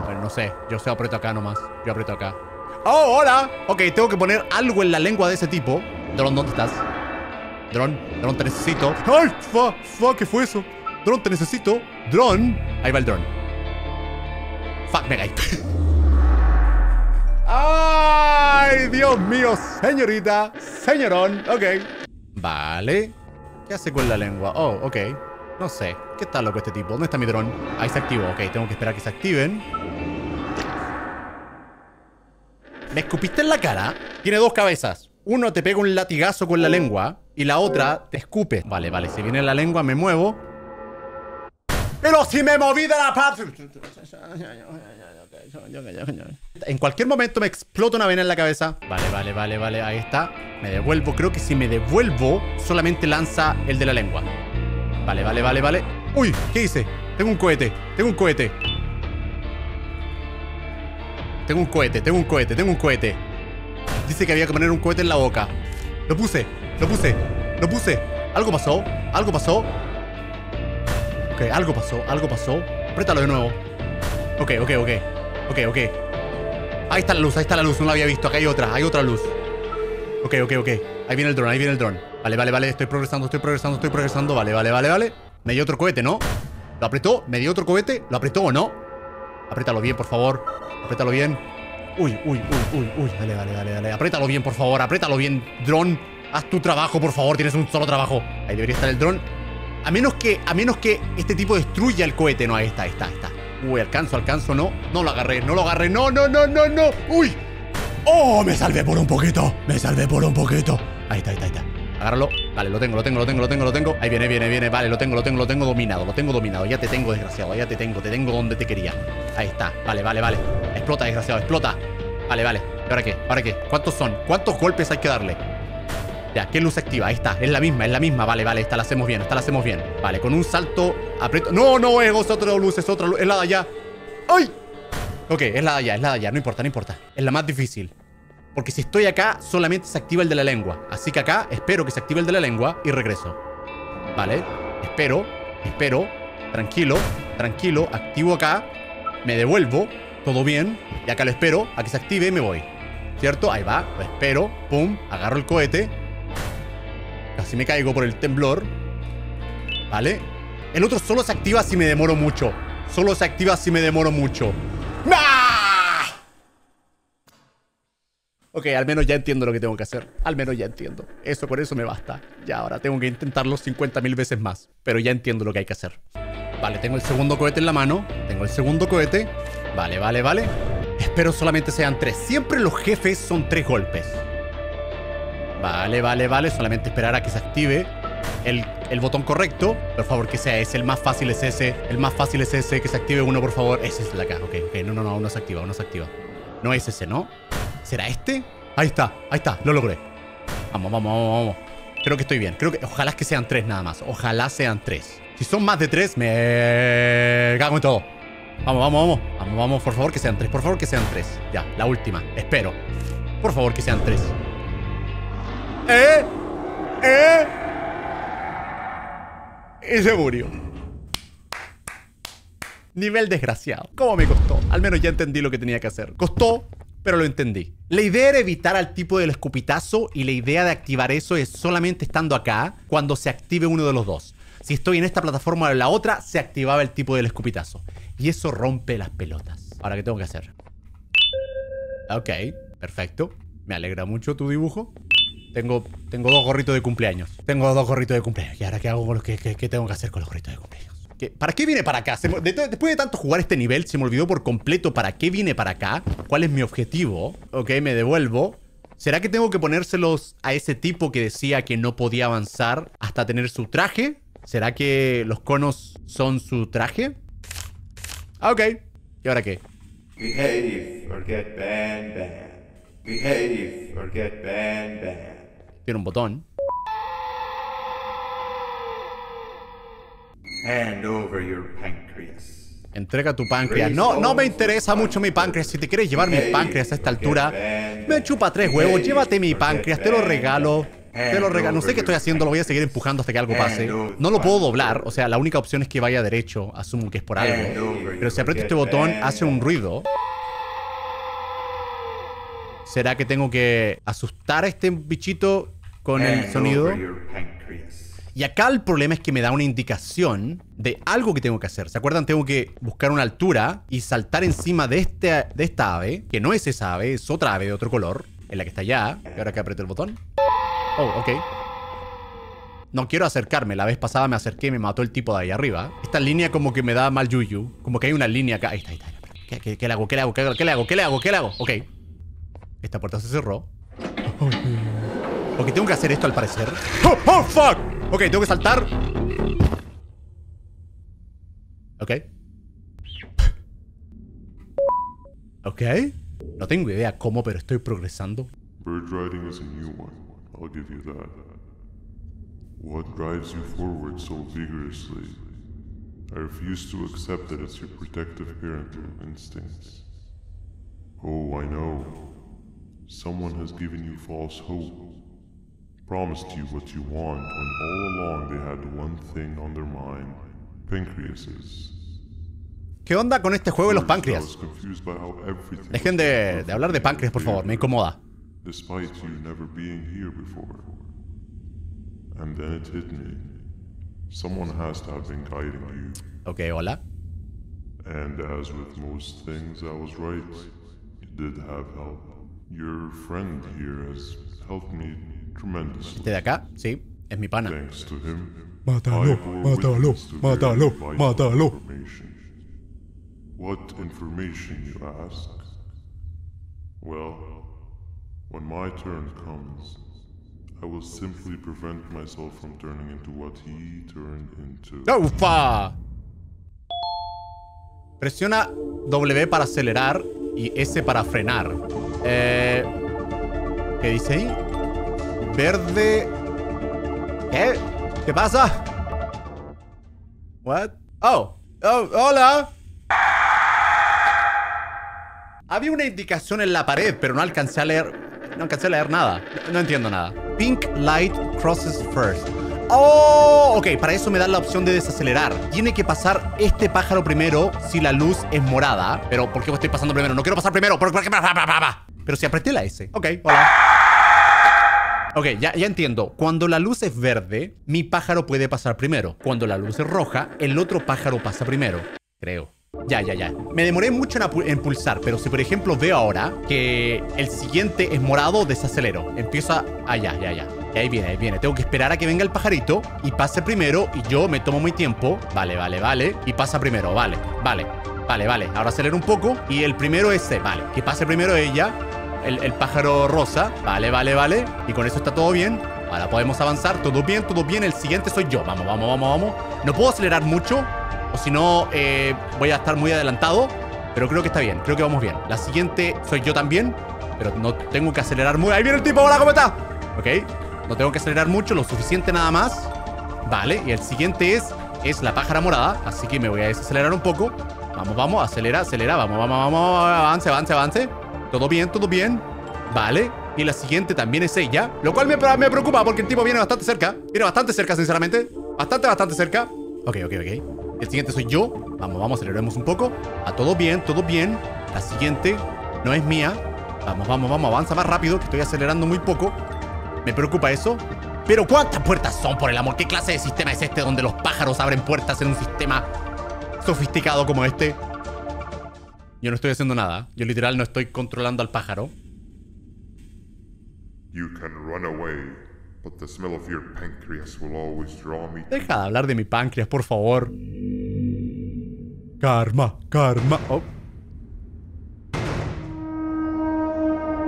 Bueno, no sé. Yo se aprieto acá nomás. Yo aprieto acá. ¡Oh, hola! Ok, tengo que poner algo en la lengua de ese tipo. Dron, ¿dónde estás? Dron, te necesito. ¡Ay, fuck! ¿Qué fue eso? Dron, te necesito. Dron. Ahí va el dron. Fuck, me caí. ¡Ay, Dios mío! Señorita, señorón. Ok. Vale. ¿Qué hace con la lengua? Oh, ok. No sé. ¿Qué está loco este tipo? ¿Dónde está mi dron? Ahí se activó. Ok, tengo que esperar a que se activen. ¿Me escupiste en la cara? Tiene dos cabezas. Uno te pega un latigazo con la lengua y la otra te escupe. Vale, vale. Si viene la lengua, me muevo. ¡Pero si me moví de la paz! En cualquier momento me explota una vena en la cabeza. Vale, vale, vale, vale. Ahí está. Me devuelvo. Creo que si me devuelvo, solamente lanza el de la lengua. Vale, vale, vale, vale. ¡Uy! ¿Qué hice? Tengo un cohete. Tengo un cohete. Dice que había que poner un cohete en la boca. Lo puse. Algo pasó. Ok, algo pasó. Apriétalo de nuevo. Ok. Ahí está la luz, no la había visto. Acá hay otra, luz. Ok. Ahí viene el dron. Vale. Estoy progresando. Vale. Me dio otro cohete, ¿no? Lo apretó, me dio otro cohete. ¿Lo apretó o no? Apriétalo bien, por favor. Uy. Dale. Apriétalo bien, por favor. Dron. Haz tu trabajo, por favor. Tienes un solo trabajo. Ahí debería estar el dron. A menos que este tipo destruya el cohete. No, ahí está. Uy, alcanzo. No. No lo agarré. No. Uy. Oh, me salvé por un poquito. Ahí está. Agárralo. Vale, lo tengo. Ahí viene. Vale, lo tengo dominado. Ya te tengo, desgraciado. Te tengo donde te quería. Ahí está. Vale. Explota, desgraciado. Explota. Vale. ¿Y ahora qué? ¿Cuántos son? ¿Cuántos golpes hay que darle? Ya, ¿qué luz activa? Ahí está. Es la misma. Vale. Esta la hacemos bien. Vale, con un salto aprieto. No. Es otra luz. Es la de allá. ¡Ay! Ok, es la de allá. No importa. Es la más difícil. Porque si estoy acá, solamente se activa el de la lengua. Así que acá espero que se active el de la lengua y regreso. Vale. Espero. Tranquilo. Activo acá. Me devuelvo. todo bien. Y acá lo espero, a que se active y me voy. ¿Cierto? Ahí va, lo espero. Pum, agarro el cohete. Casi me caigo por el temblor. Vale. El otro solo se activa si me demoro mucho. Solo se activa si me demoro mucho. ¡Ah! Ok, al menos ya entiendo lo que tengo que hacer. Al menos ya entiendo. Eso, por eso me basta. Ya ahora tengo que intentarlo 50.000 veces más. Pero ya entiendo lo que hay que hacer. Vale, tengo el segundo cohete en la mano. Tengo el segundo cohete. Vale, vale, vale. Espero solamente sean 3. Siempre los jefes son 3 golpes. Vale, vale, vale. Solamente esperar a que se active el botón correcto. Por favor, que sea ese. El más fácil es ese. El más fácil es ese. Que se active uno, por favor. Ese es la caja. Ok, ok. No, no, no. Uno se activa, uno se activa. No es ese, ¿no? ¿Será este? Ahí está. Ahí está. Lo logré. Vamos, vamos, vamos, vamos. Creo que estoy bien. Creo que... Ojalá que sean 3 nada más. Ojalá sean 3. Si son más de 3, me cago en todo. Vamos, vamos, vamos. Vamos, vamos, por favor, que sean 3. Por favor, que sean 3. Ya, la última. Espero. Por favor, que sean 3. Y se murió. Nivel desgraciado. ¿Cómo me costó? Al menos ya entendí lo que tenía que hacer. Costó, pero lo entendí. La idea era evitar al tipo del escupitazo. Y la idea de activar eso es solamente estando acá, cuando se active uno de los dos. Si estoy en esta plataforma o en la otra, se activaba el tipo del escupitazo. Y eso rompe las pelotas. Ahora, ¿qué tengo que hacer? Ok, perfecto. Me alegra mucho tu dibujo. Tengo 2 gorritos de cumpleaños. Tengo 2 gorritos de cumpleaños. ¿Y ahora qué hago con los que tengo que hacer con los gorritos de cumpleaños? ¿Qué? ¿Para qué vine para acá? Después de tanto jugar este nivel, se me olvidó por completo para qué vine para acá. ¿Cuál es mi objetivo? Ok, me devuelvo. ¿Será que tengo que ponérselos a ese tipo que decía que no podía avanzar hasta tener su traje? ¿Será que los conos son su traje? Ah, ok. ¿Y ahora qué? Behave or get banned. Tiene un botón. Hand over your pancreas. Entrega tu páncreas. No, no me interesa mucho mi páncreas. Si te quieres llevar mi páncreas a esta altura, me chupa 3 huevos. Llévate mi páncreas, te lo regalo. No sé qué estoy haciendo, lo voy a seguir empujando hasta que algo pase. No lo puedo doblar, o sea, la única opción es que vaya derecho. Asumo que es por algo. Pero si aprieto este botón, hace un ruido. ¿Será que tengo que asustar a este bichito con el sonido? Y acá el problema es que me da una indicación de algo que tengo que hacer. ¿Se acuerdan? Tengo que buscar una altura y saltar encima de esta ave. Que no es esa ave, es otra ave de otro color. En la que está allá. Y ahora que aprieto el botón. Oh, ok. No quiero acercarme. La vez pasada me acerqué y me mató el tipo de ahí arriba. Esta línea como que me da mal yuyu. Como que hay una línea acá. Ahí está, ahí está. ¿Qué le hago? ¿Qué le hago? ¿Qué le hago? Ok. Esta puerta se cerró. Ok, tengo que hacer esto al parecer. ¡Oh, fuck! Ok, tengo que saltar. Ok. Ok. No tengo idea cómo, pero estoy progresando. Bird riding is a new one. I'll give you that. What drives you forward so vigorously? I refuse to accept that it's your protective parental instincts. Oh, I know. Someone has given you false hope. Promised you what you want when all along they had one thing on their mind. Pancreases. ¿Qué onda con este juego de los páncreas? Dejen de hablar de páncreas, por favor, me incomoda. Despite you never being here before. And then it hit me. Someone has to have been guiding you. Okay, hola. And as with most things, I was right. You did have help. Your friend here has helped me tremendously. Este de acá, sí, es mi pana. Thanks to him. Mátalo. What information, you ask? Well, when my turn comes, I will simply prevent myself from turning into what he turned into. ¡Ufa! Presiona W para acelerar y S para frenar. ¿Qué dice ahí? Verde. ¿Qué? ¿Qué pasa? What? Oh, hola. Había una indicación en la pared, pero no alcancé a leer. No alcancé a leer nada. No entiendo nada. Pink light crosses first. ¡Oh! Ok, para eso me da la opción de desacelerar. Tiene que pasar este pájaro primero si la luz es morada. Pero, ¿por qué estoy pasando primero? No quiero pasar primero. Pero si apreté la S. Ok, hola. Ok, ya entiendo. Cuando la luz es verde, mi pájaro puede pasar primero. Cuando la luz es roja, el otro pájaro pasa primero. Creo. Ya. Me demoré mucho en pulsar, pero si por ejemplo veo ahora que el siguiente es morado, desacelero. Empieza allá, ya. Y ahí viene. Tengo que esperar a que venga el pajarito y pase primero y yo me tomo mi tiempo. Vale. Y pasa primero, vale. Ahora acelero un poco y el primero es ese, vale. Que pase primero ella, el pájaro rosa. Vale. Y con eso está todo bien. Ahora podemos avanzar, todo bien. El siguiente soy yo. Vamos. No puedo acelerar mucho. O si no, voy a estar muy adelantado. Pero creo que está bien, creo que vamos bien. La siguiente soy yo también. Pero no tengo que acelerar mucho. ¡Ahí viene el tipo! ¡Hola, cómo está! Ok, no tengo que acelerar mucho, lo suficiente nada más. Vale, y el siguiente es la pájara morada. Así que me voy a desacelerar un poco. Vamos, acelera. Vamos, avance. Todo bien. Vale, y la siguiente también es ella. Lo cual me preocupa porque el tipo viene bastante cerca. Viene bastante cerca, sinceramente. Bastante cerca. Ok. El siguiente soy yo. Vamos, aceleremos un poco. Todo bien. La siguiente no es mía. Vamos, avanza más rápido, que estoy acelerando muy poco. Me preocupa eso. Pero ¿cuántas puertas son, por el amor? ¿Qué clase de sistema es este donde los pájaros abren puertas en un sistema sofisticado como este? Yo no estoy haciendo nada. Yo literal no estoy controlando al pájaro. You can run away, but the smell of your pancreas will always draw me. Deja de hablar de mi páncreas, por favor. Karma. Oh.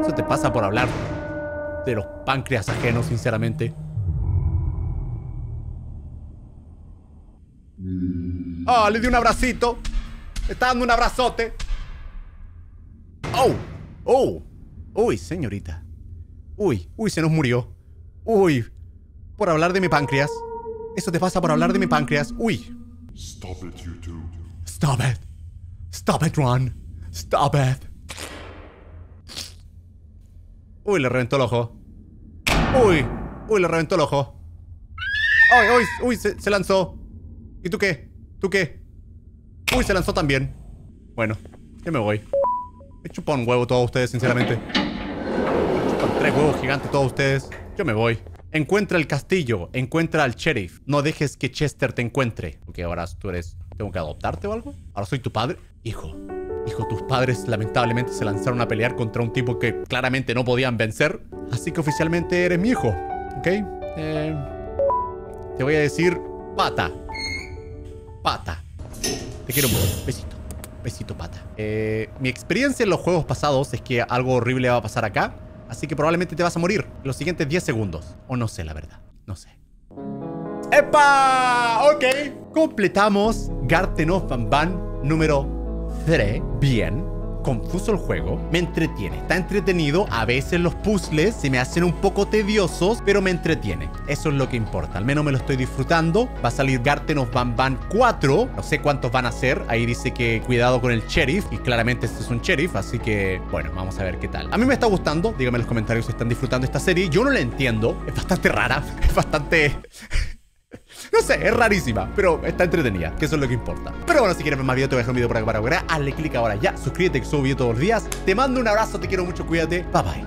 Eso te pasa por hablar de los páncreas ajenos, sinceramente. Ah, oh, le di un abracito. Me está dando un abrazote. Oh. Uy, señorita. Uy, se nos murió. Uy, por hablar de mi páncreas. Eso te pasa por hablar de mi páncreas. Uy. Stop it, you two. Stop it, Ron. Stop it. Uy, le reventó el ojo. Uy, le reventó el ojo. Uy, se lanzó. ¿Y tú qué? Uy, se lanzó también. Bueno, ya me voy. Me chupan un huevo todos ustedes, sinceramente. Me chupan 3 huevos gigantes todos ustedes. Yo me voy. Encuentra el castillo. Encuentra al sheriff. No dejes que Chester te encuentre. Ok, ahora tú eres... ¿Tengo que adoptarte o algo? ¿Ahora soy tu padre? Hijo, tus padres lamentablemente se lanzaron a pelear contra un tipo que claramente no podían vencer. Así que oficialmente eres mi hijo. ¿Ok? Te voy a decir... Pata. Te quiero mucho. Besito, pata. Mi experiencia en los juegos pasados es que algo horrible va a pasar acá. Así que probablemente te vas a morir en los siguientes 10 segundos. O no sé, la verdad. No sé. ¡Epa! Ok. Completamos Garten of Banban número 3. Bien. Confuso el juego. Me entretiene. Está entretenido. A veces los puzzles se me hacen un poco tediosos, pero me entretiene. Eso es lo que importa. Al menos me lo estoy disfrutando. Va a salir Garten of Banban 4. No sé cuántos van a ser. Ahí dice que cuidado con el sheriff. Y claramente este es un sheriff. Así que, bueno, vamos a ver qué tal. A mí me está gustando. Díganme en los comentarios si están disfrutando esta serie. Yo no la entiendo. Es bastante rara. Es bastante... No sé, es rarísima, pero está entretenida, que eso es lo que importa. Pero bueno, si quieres ver más videos, te voy a dejar un video por acá para ver. Hazle clic ahora ya, suscríbete que subo videos todos los días. Te mando un abrazo, te quiero mucho, cuídate. Bye bye.